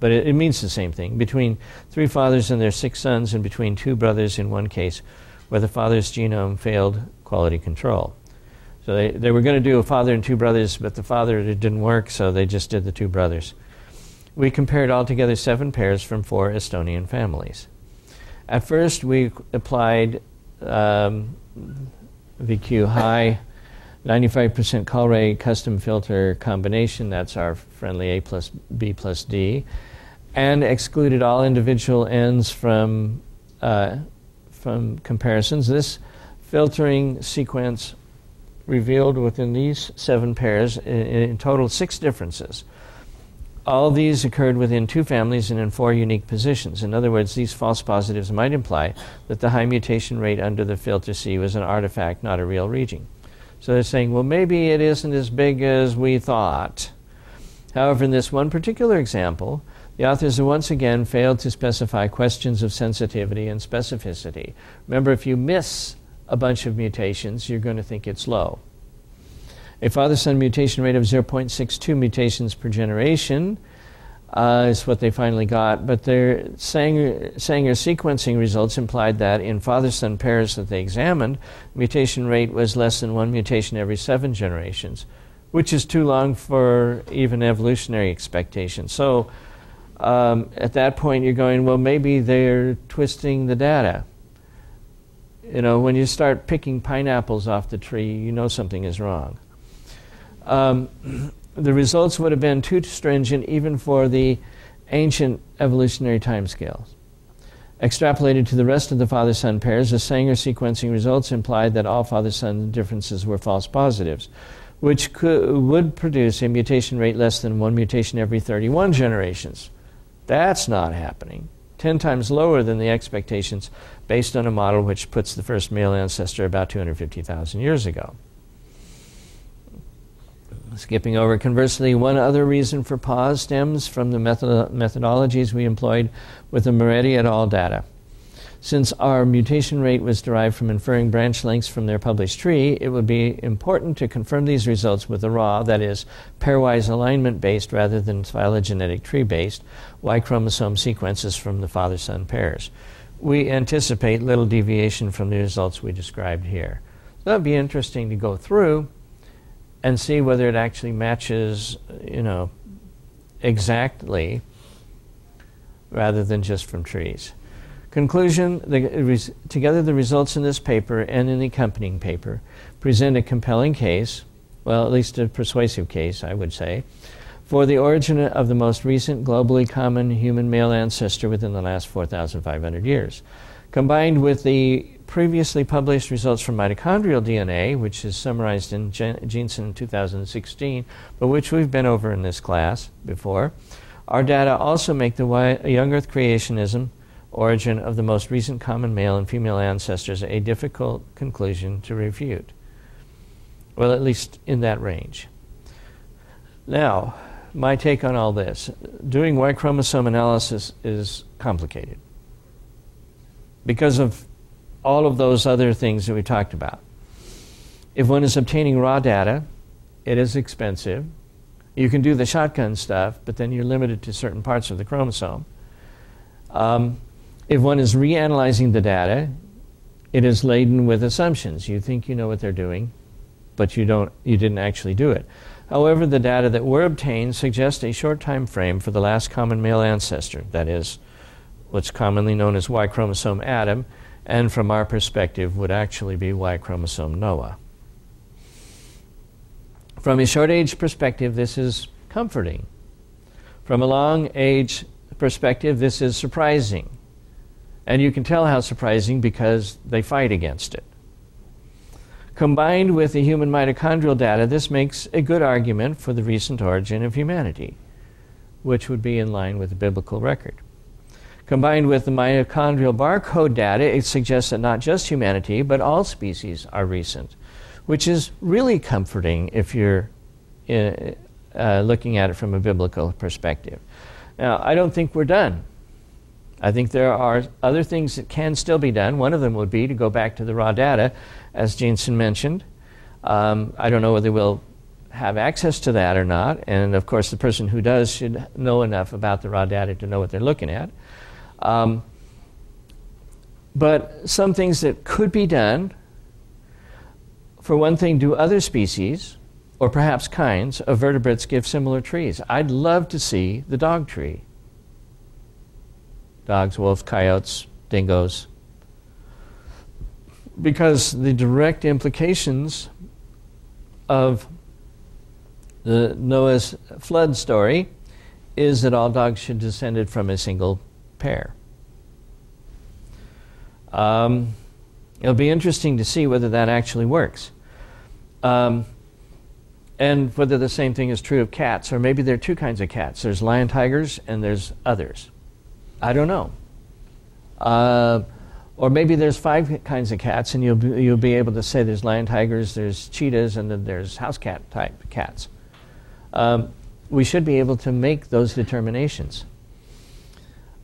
but it means the same thing, between three fathers and their 6 sons, and between 2 brothers in one case where the father's genome failed quality control. So they were going to do a father and 2 brothers, but the father, it didn't work, so they just did the 2 brothers. We compared altogether 7 pairs from 4 Estonian families. At first, we applied VQ high 95% Colerae custom filter combination, that's our friendly A plus B plus D, and excluded all individual ends from comparisons. This filtering sequence revealed within these 7 pairs in total 6 differences. All these occurred within 2 families and in 4 unique positions. In other words, these false positives might imply that the high mutation rate under the filter C was an artifact, not a real region. So they're saying, well, maybe it isn't as big as we thought. However, in this one particular example, The authors have once again failed to specify questions of sensitivity and specificity. Remember, if you miss a bunch of mutations, you're going to think it's low. A father-son mutation rate of 0.62 mutations per generation is what they finally got, but their Sanger sequencing results implied that in father-son pairs that they examined, mutation rate was less than one mutation every 7 generations, which is too long for even evolutionary expectations. So at that point you're going, well, maybe they're twisting the data. You know, when you start picking pineapples off the tree, you know something is wrong. The results would have been too stringent even for the ancient evolutionary timescales. Extrapolated to the rest of the father-son pairs, the Sanger sequencing results implied that all father-son differences were false positives, which would produce a mutation rate less than one mutation every 31 generations. That's not happening. 10 times lower than the expectations based on a model which puts the first male ancestor about 250,000 years ago. Skipping over, conversely, one other reason for pause stems from the methodologies we employed with the Moretti et al. Data. Since our mutation rate was derived from inferring branch lengths from their published tree, it would be important to confirm these results with the raw, that is, pairwise alignment-based rather than phylogenetic tree-based, Y chromosome sequences from the father-son pairs. We anticipate little deviation from the results we described here. So that would be interesting to go through and see whether it actually matches, you know, exactly, rather than just from trees. Conclusion, together the results in this paper and in the accompanying paper present a compelling case, well, at least a persuasive case, I would say, for the origin of the most recent globally common human male ancestor within the last 4,500 years. Combined with the previously published results from mitochondrial DNA, which is summarized in Jeanson in 2016, but which we've been over in this class before, our data also make the young Earth creationism origin of the most recent common male and female ancestors a difficult conclusion to refute. Well, at least in that range. Now, my take on all this. Doing Y chromosome analysis is complicated because of all of those other things that we talked about. If one is obtaining raw data, it is expensive. You can do the shotgun stuff, but then you're limited to certain parts of the chromosome. If one is reanalyzing the data, it is laden with assumptions. You think you know what they're doing, but you didn't actually do it. However, the data that were obtained suggest a short time frame for the last common male ancestor, that is, what's commonly known as Y chromosome Adam, and from our perspective would actually be Y chromosome Noah. From a short age perspective, this is comforting. From a long age perspective, this is surprising. And you can tell how surprising because they fight against it. Combined with the human mitochondrial data, this makes a good argument for the recent origin of humanity, which would be in line with the biblical record. Combined with the mitochondrial barcode data, it suggests that not just humanity, but all species are recent, which is really comforting if you're looking at it from a biblical perspective. Now, I don't think we're done. I think there are other things that can still be done. One of them would be to go back to the raw data, as Jeanson mentioned. I don't know whether we'll have access to that or not, and of course the person who does should know enough about the raw data to know what they're looking at. But some things that could be done, for one thing, do other species, or perhaps kinds, of vertebrates give similar trees? I'd love to see the dog tree. Dogs, wolves, coyotes, dingoes. Because the direct implications of the Noah's flood story is that all dogs should have descended from a single pair. It'll be interesting to see whether that actually works. And whether the same thing is true of cats, or maybe there are two kinds of cats. There's lion tigers and there's others. I don't know. Or maybe there's 5 kinds of cats and you'll be able to say there's lion tigers, there's cheetahs, and then there's house cat type cats. We should be able to make those determinations.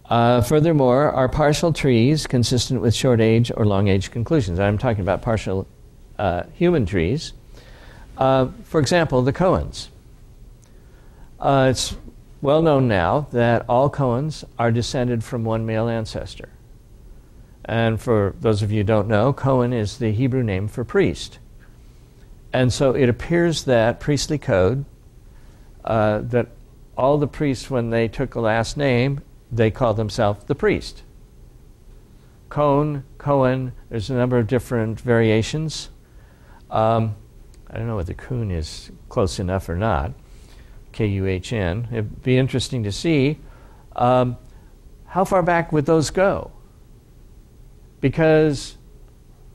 Furthermore, are partial trees consistent with short age or long age conclusions? I'm talking about partial human trees. For example, the Cohens. It's well known now that all Cohens are descended from one male ancestor. And for those of you who don't know, Cohen is the Hebrew name for priest. And so it appears that priestly code, that all the priests, when they took a last name, they call themselves the priest. Cohen, Cohen, there's a number of different variations. I don't know whether Kuhn is close enough or not, K-U-H-N. It'd be interesting to see how far back would those go? Because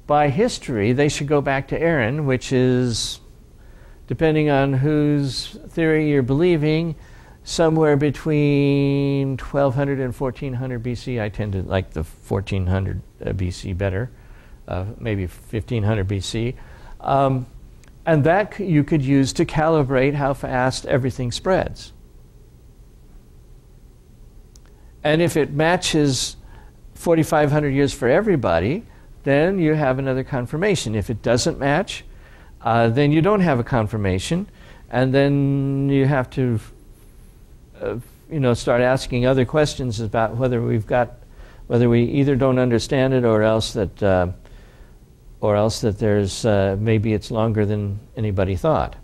by history, they should go back to Aaron, which is, depending on whose theory you're believing, somewhere between 1200 and 1400 BC. I tend to like the 1400 BC better, maybe 1500 BC. And that you could use to calibrate how fast everything spreads. And if it matches 4,500 years for everybody, then you have another confirmation. If it doesn't match, then you don't have a confirmation, and then you have to you know, start asking other questions about whether we've got, whether we either don't understand it, or else that there's maybe it's longer than anybody thought.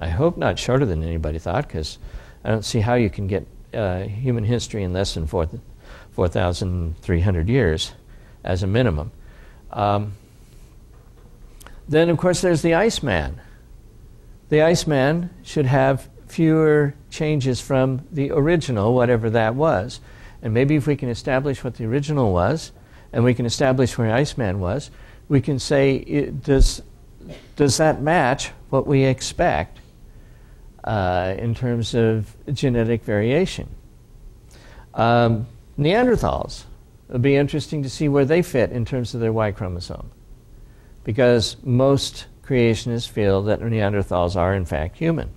I hope not shorter than anybody thought, because I don't see how you can get human history in less than 4,300 years as a minimum. Then, of course, there's the Iceman. The Iceman should have fewer changes from the original, whatever that was. And maybe if we can establish what the original was, and we can establish where Iceman was, we can say, does that match what we expect in terms of genetic variation? Neanderthals, it would be interesting to see where they fit in terms of their Y chromosome, because most creationists feel that Neanderthals are in fact human.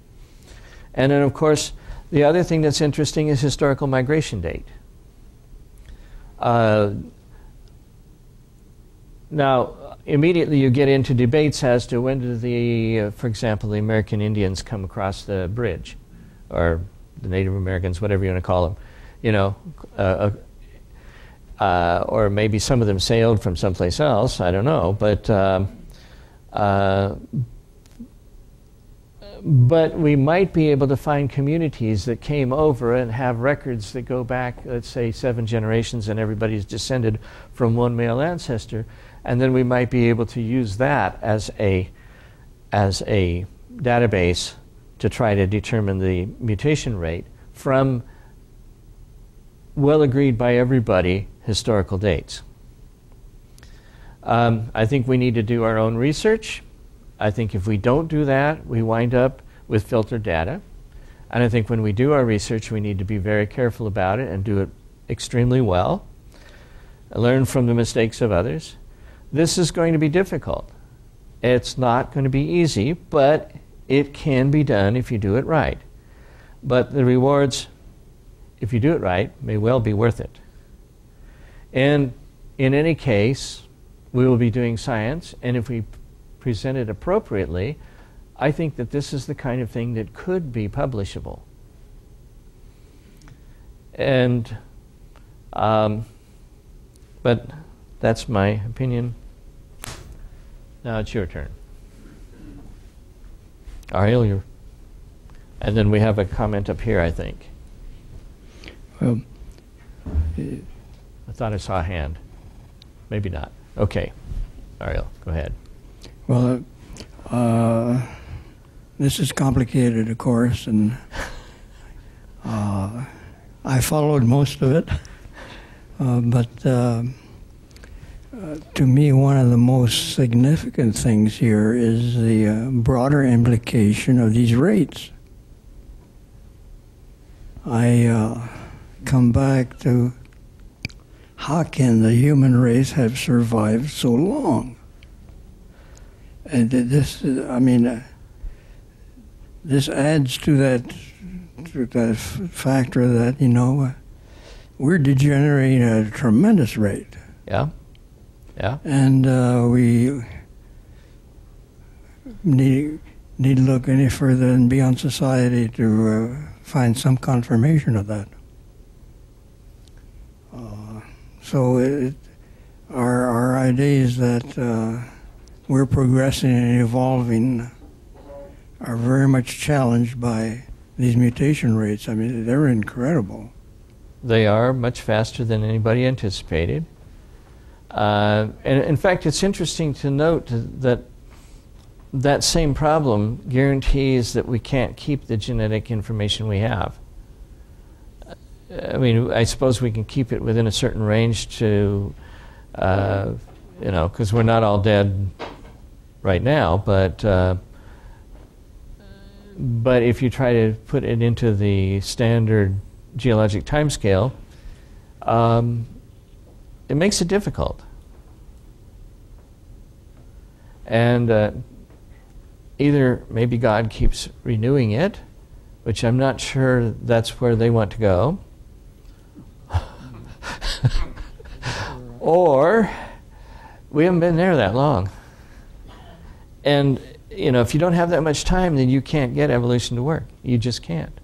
And then of course the other thing that's interesting is historical migration date. Now immediately you get into debates as to when did the, for example, the American Indians come across the bridge, or the Native Americans, whatever you want to call them. You know, or maybe some of them sailed from someplace else, I don't know, but we might be able to find communities that came over and have records that go back, let's say, 7 generations, and everybody's descended from one male ancestor, and then we might be able to use that as a database to try to determine the mutation rate from well agreed by everybody historical dates. I think we need to do our own research. I think if we don't do that, we wind up with filtered data. And I think when we do our research, we need to be very careful about it and do it extremely well. Learn from the mistakes of others. This is going to be difficult. It's not going to be easy, but it can be done if you do it right. But the rewards, if you do it right, may well be worth it. And in any case, we will be doing science, and if we present it appropriately, I think that this is the kind of thing that could be publishable. And, but that's my opinion. Now it's your turn. Ariel, you're, and then we have a comment up here, I think. I thought I saw a hand. Maybe not. Okay. Ariel, go ahead. Well, this is complicated, of course, and I followed most of it. But to me, one of the most significant things here is the broader implication of these rates. I come back to how can the human race have survived so long? And this, I mean, this adds to that factor that, you know, we're degenerating at a tremendous rate. Yeah, yeah. And we need to look any further and beyond society to find some confirmation of that. So our idea is that we're progressing and evolving are very much challenged by these mutation rates. I mean, they're incredible. They are much faster than anybody anticipated. And in fact, it's interesting to note that that same problem guarantees that we can't keep the genetic information we have. I mean, I suppose we can keep it within a certain range to, you know, because we're not all dead right now, but if you try to put it into the standard geologic timescale, it makes it difficult. And either maybe God keeps renewing it, which I'm not sure that's where they want to go, or we haven't been there that long. And you know, if you don't have that much time, then you can't get evolution to work. You just can't.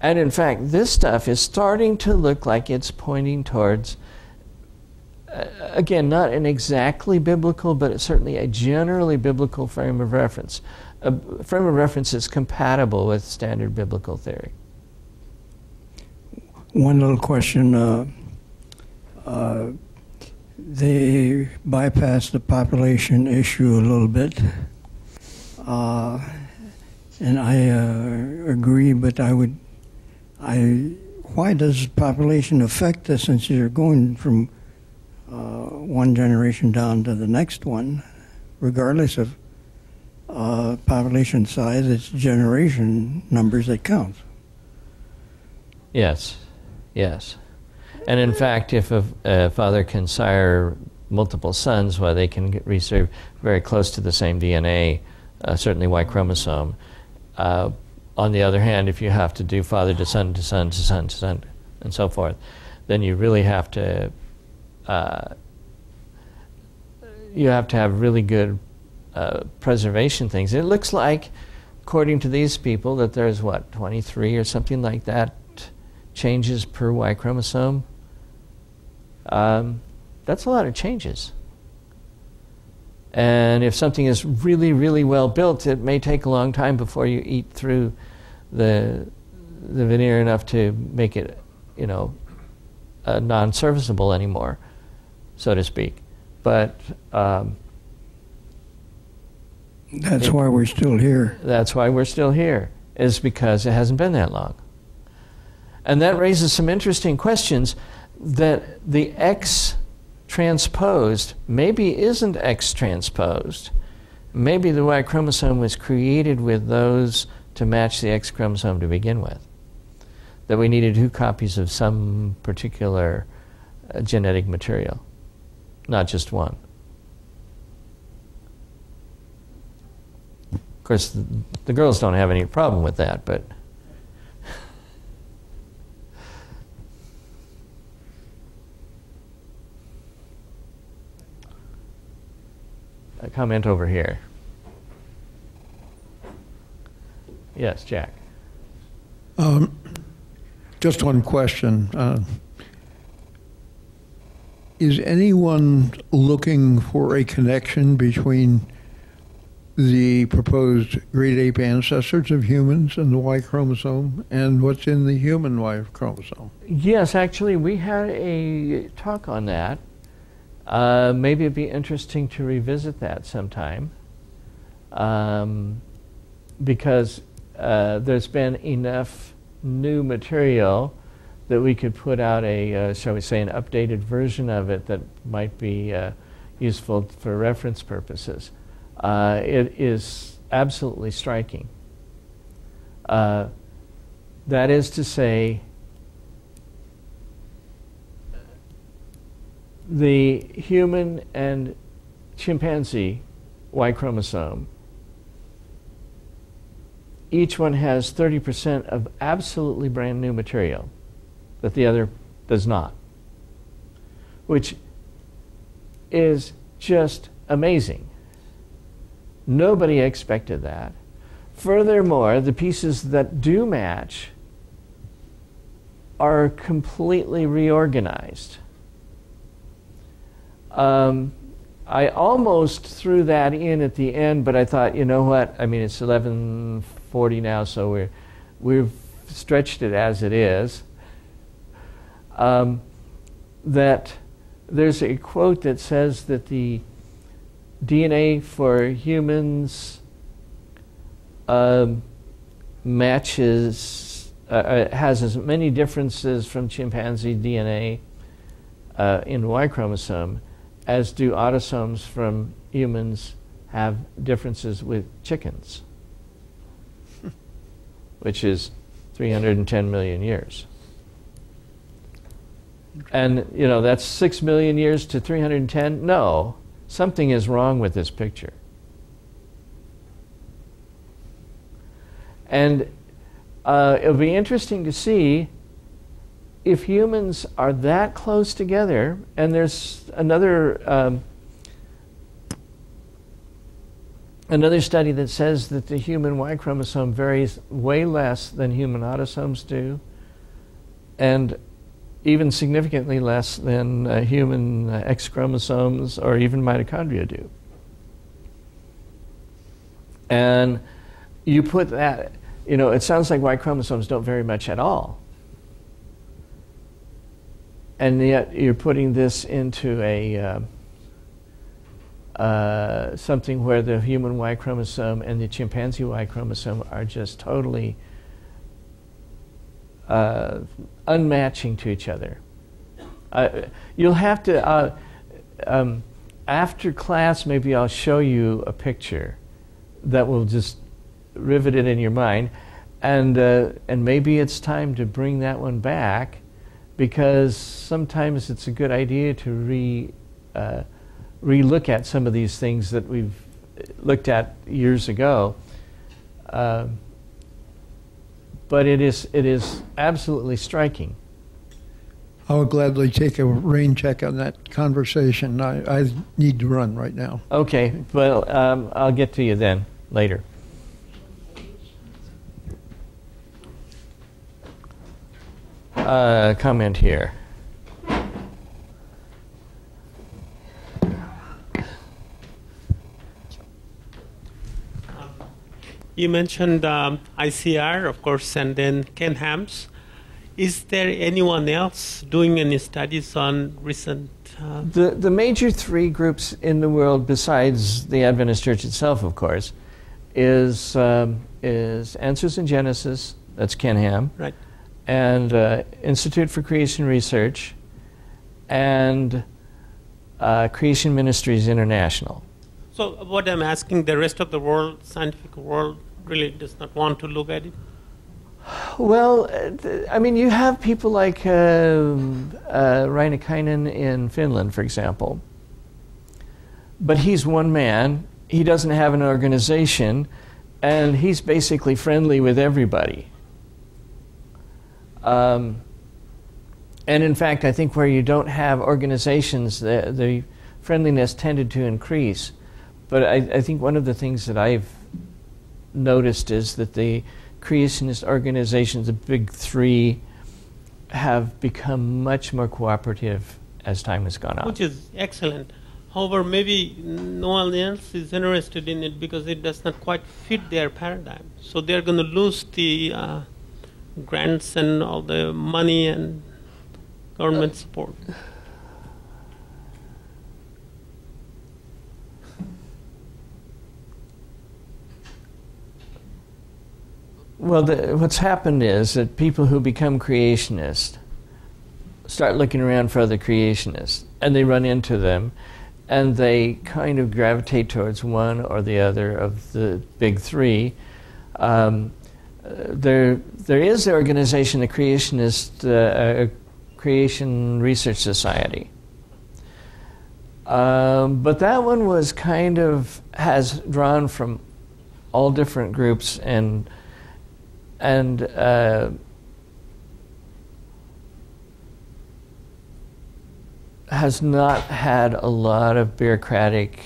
And in fact, this stuff is starting to look like it's pointing towards, again, not an exactly biblical, but it's certainly a generally biblical frame of reference. A frame of reference is compatible with standard biblical theory. One little question. They bypassed the population issue a little bit. And I agree, but why does population affect this, since you're going from one generation down to the next one, regardless of population size? It's generation numbers that count. Yes, yes. And in fact, if a father can sire multiple sons, well, they can receive very close to the same DNA, certainly Y chromosome. On the other hand, if you have to do father to son to son to son to son and so forth, then you really have to have really good preservation things. It looks like, according to these people, that there's what, 23 or something like that changes per Y chromosome. That's a lot of changes. And if something is really, really well built, it may take a long time before you eat through the veneer enough to make it, you know, non-serviceable anymore, so to speak. But that's why we're still here. That's why we're still here, is because it hasn't been that long. And that raises some interesting questions, that the X transposed maybe isn't X transposed. Maybe the Y chromosome was created with those to match the X chromosome to begin with. That we needed 2 copies of some particular genetic material, not just one. Of course, the girls don't have any problem with that, but a comment over here. Yes, Jack. Just one question. Is anyone looking for a connection between the proposed great ape ancestors of humans and the Y chromosome and what's in the human Y chromosome? Yes, actually, we had a talk on that. Maybe it'd be interesting to revisit that sometime, because there's been enough new material that we could put out a, shall we say, an updated version of it that might be useful for reference purposes. It is absolutely striking. That is to say, the human and chimpanzee Y chromosome, each one has 30% of absolutely brand new material that the other does not, which is just amazing. Nobody expected that. Furthermore, the pieces that do match are completely reorganized. I almost threw that in at the end, but I thought, you know what? I mean, it's 11:40 now, so we've stretched it as it is. That there's a quote that says that the DNA for humans matches, has as many differences from chimpanzee DNA in Y chromosome as do autosomes from humans have differences with chickens, which is 310 million years. And, you know, that's 6 million years to 310? No. Something is wrong with this picture. And it'll be interesting to see if humans are that close together. And there's another study that says that the human Y chromosome varies way less than human autosomes do, and even significantly less than human X chromosomes or even mitochondria do. And you put that, you know, it sounds like Y chromosomes don't vary much at all. And yet you're putting this into a something where the human Y chromosome and the chimpanzee Y chromosome are just totally unmatching to each other. You'll have to, after class, maybe I'll show you a picture that will just rivet it in your mind, and maybe it's time to bring that one back, because sometimes it's a good idea to re-look at some of these things that we've looked at years ago. But it is absolutely striking. I will gladly take a rain check on that conversation. I need to run right now. Okay, well, I'll get to you then, later. Comment here. You mentioned ICR, of course, and then Ken Hams. Is there anyone else doing any studies on recent? The major three groups in the world, besides the Adventist Church itself, of course, is Answers in Genesis. That's Ken Ham, right? And Institute for Creation Research, and Creation Ministries International. So what I'm asking, the rest of the world, scientific world, really does not want to look at it? Well, I mean, you have people like Regno Keinen in Finland, for example. But he's one man. He doesn't have an organization. And he's basically friendly with everybody. And in fact, I think where you don't have organizations, the friendliness tended to increase. But I think one of the things that I've noticed is that the creationist organizations, the big three, have become much more cooperative as time has gone on. Which is excellent. However, maybe no one else is interested in it because it does not quite fit their paradigm. So they're going to lose the grants and all the money and government support. Well, what's happened is that people who become creationists start looking around for other creationists, and they run into them, and they kind of gravitate towards one or the other of the big three. There is the organization, the Creation Research Society, but that one was kind of has drawn from all different groups and has not had a lot of bureaucratic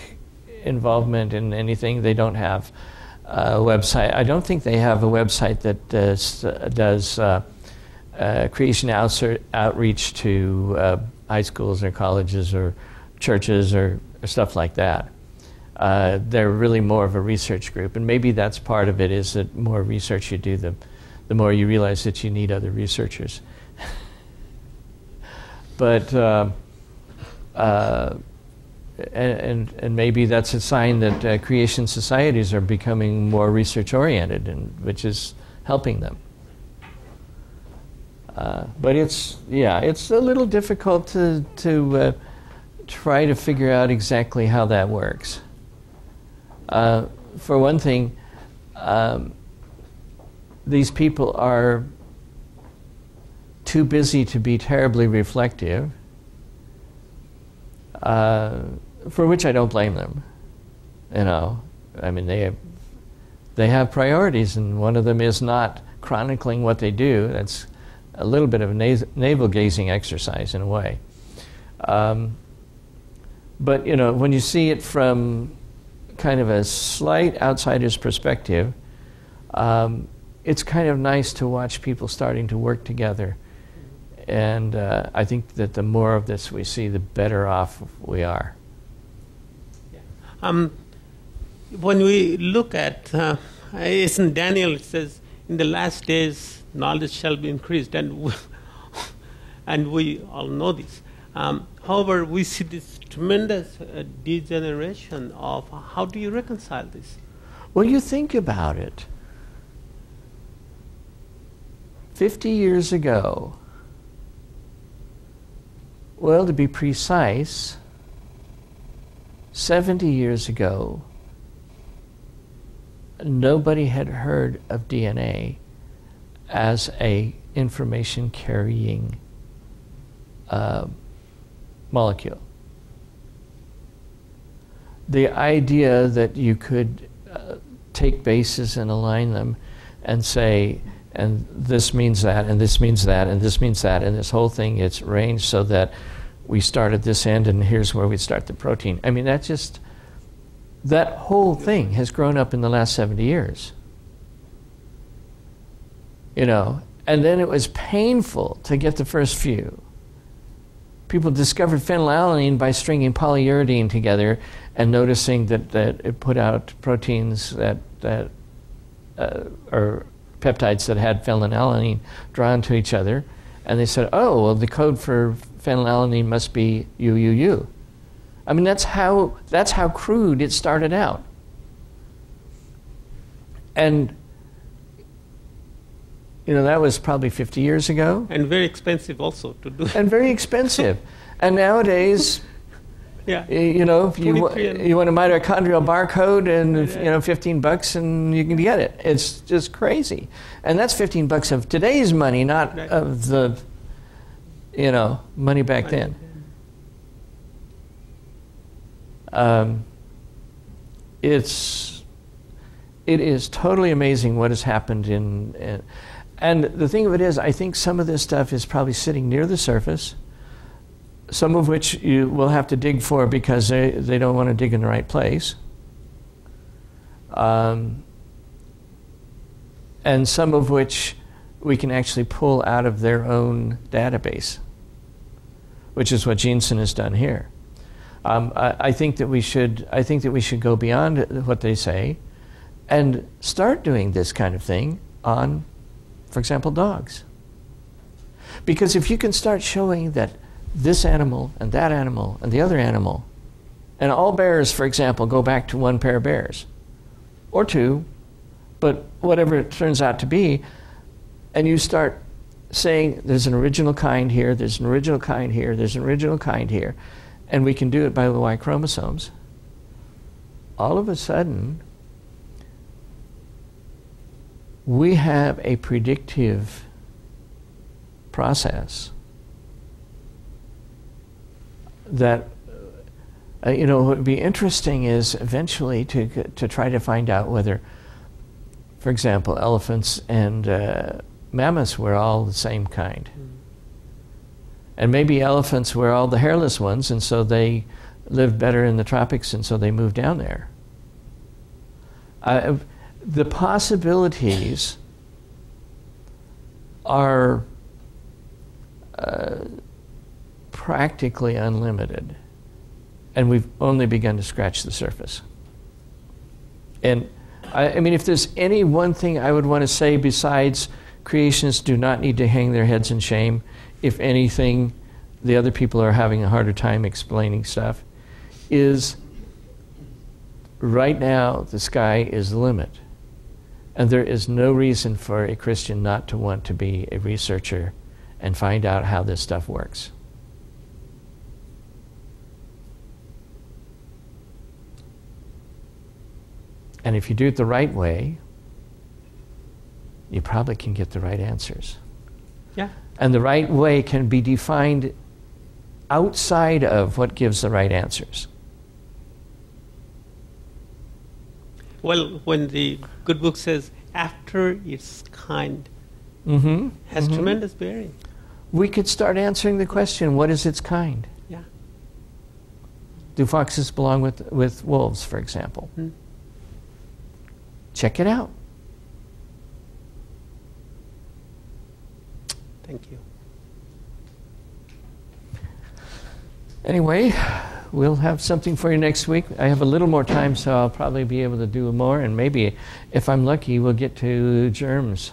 involvement in anything. They don't have a website. I don't think they have a website that does creation outreach to high schools or colleges or churches or stuff like that. They're really more of a research group, and maybe that's part of it, is that more research you do, the more you realize that you need other researchers. But and maybe that's a sign that creation societies are becoming more research-oriented, and which is helping them. But it's a little difficult to try to figure out exactly how that works. For one thing, these people are too busy to be terribly reflective, for which I don't blame them. You know, I mean, they have priorities, and one of them is not chronicling what they do. That's a little bit of a navel-gazing exercise in a way. But you know, when you see it from kind of a slight outsider's perspective, it's kind of nice to watch people starting to work together. And I think that the more of this we see, the better off we are. Yeah. When we look at, it's in Daniel, it says, in the last days, knowledge shall be increased. And we all know this. However, we see this tremendous degeneration of, how do you reconcile this? Well, you think about it. 50 years ago, well, to be precise, 70 years ago, nobody had heard of DNA as a information-carrying molecule. The idea that you could take bases and align them and say, and this means that, and this means that, and this means that, and this whole thing, it's arranged so that we start at this end, and here's where we start the protein. I mean, that's just, that whole thing has grown up in the last 70 years. You know, and then it was painful to get the first few. People discovered phenylalanine by stringing polyuridine together and noticing that it put out proteins that are peptides that had phenylalanine drawn to each other, and they said, oh, well, the code for phenylalanine must be UUU. I mean, that's how crude it started out. And, you know, that was probably 50 years ago. And very expensive also to do. And very expensive. And nowadays, yeah, you know, if you want a mitochondrial barcode, and yeah, you know, $15 and you can get it. It's just crazy, and that's $15 of today's money, not right, of the, you know, money back then. It is totally amazing what has happened in, and the thing of it is, I think some of this stuff is probably sitting near the surface, some of which you will have to dig for because they don't want to dig in the right place. And some of which we can actually pull out of their own database, which is what Jeanson has done here. I think that we should go beyond what they say and start doing this kind of thing on, for example, dogs. Because if you can start showing that this animal and that animal and the other animal, and all bears, for example, go back to one pair of bears or two, but whatever it turns out to be, and you start saying there's an original kind here, there's an original kind here, there's an original kind here, and we can do it by the Y chromosomes, all of a sudden we have a predictive process that, you know, what would be interesting is eventually to try to find out whether, for example, elephants and mammoths were all the same kind. And maybe elephants were all the hairless ones, and so they lived better in the tropics, and so they moved down there. The possibilities are practically unlimited, and we've only begun to scratch the surface. And I mean, if there's any one thing I would want to say besides creationists do not need to hang their heads in shame, if anything, the other people are having a harder time explaining stuff, is right now the sky is the limit. And there is no reason for a Christian not to want to be a researcher and find out how this stuff works. And if you do it the right way, you probably can get the right answers. Yeah. And the right way can be defined outside of what gives the right answers. Well, when the good book says, after its kind, has tremendous bearing. We could start answering the question, what is its kind? Yeah. Do foxes belong with wolves, for example? Mm. Check it out. Thank you. Anyway, we'll have something for you next week. I have a little more time, so I'll probably be able to do more, and maybe, if I'm lucky, we'll get to germs.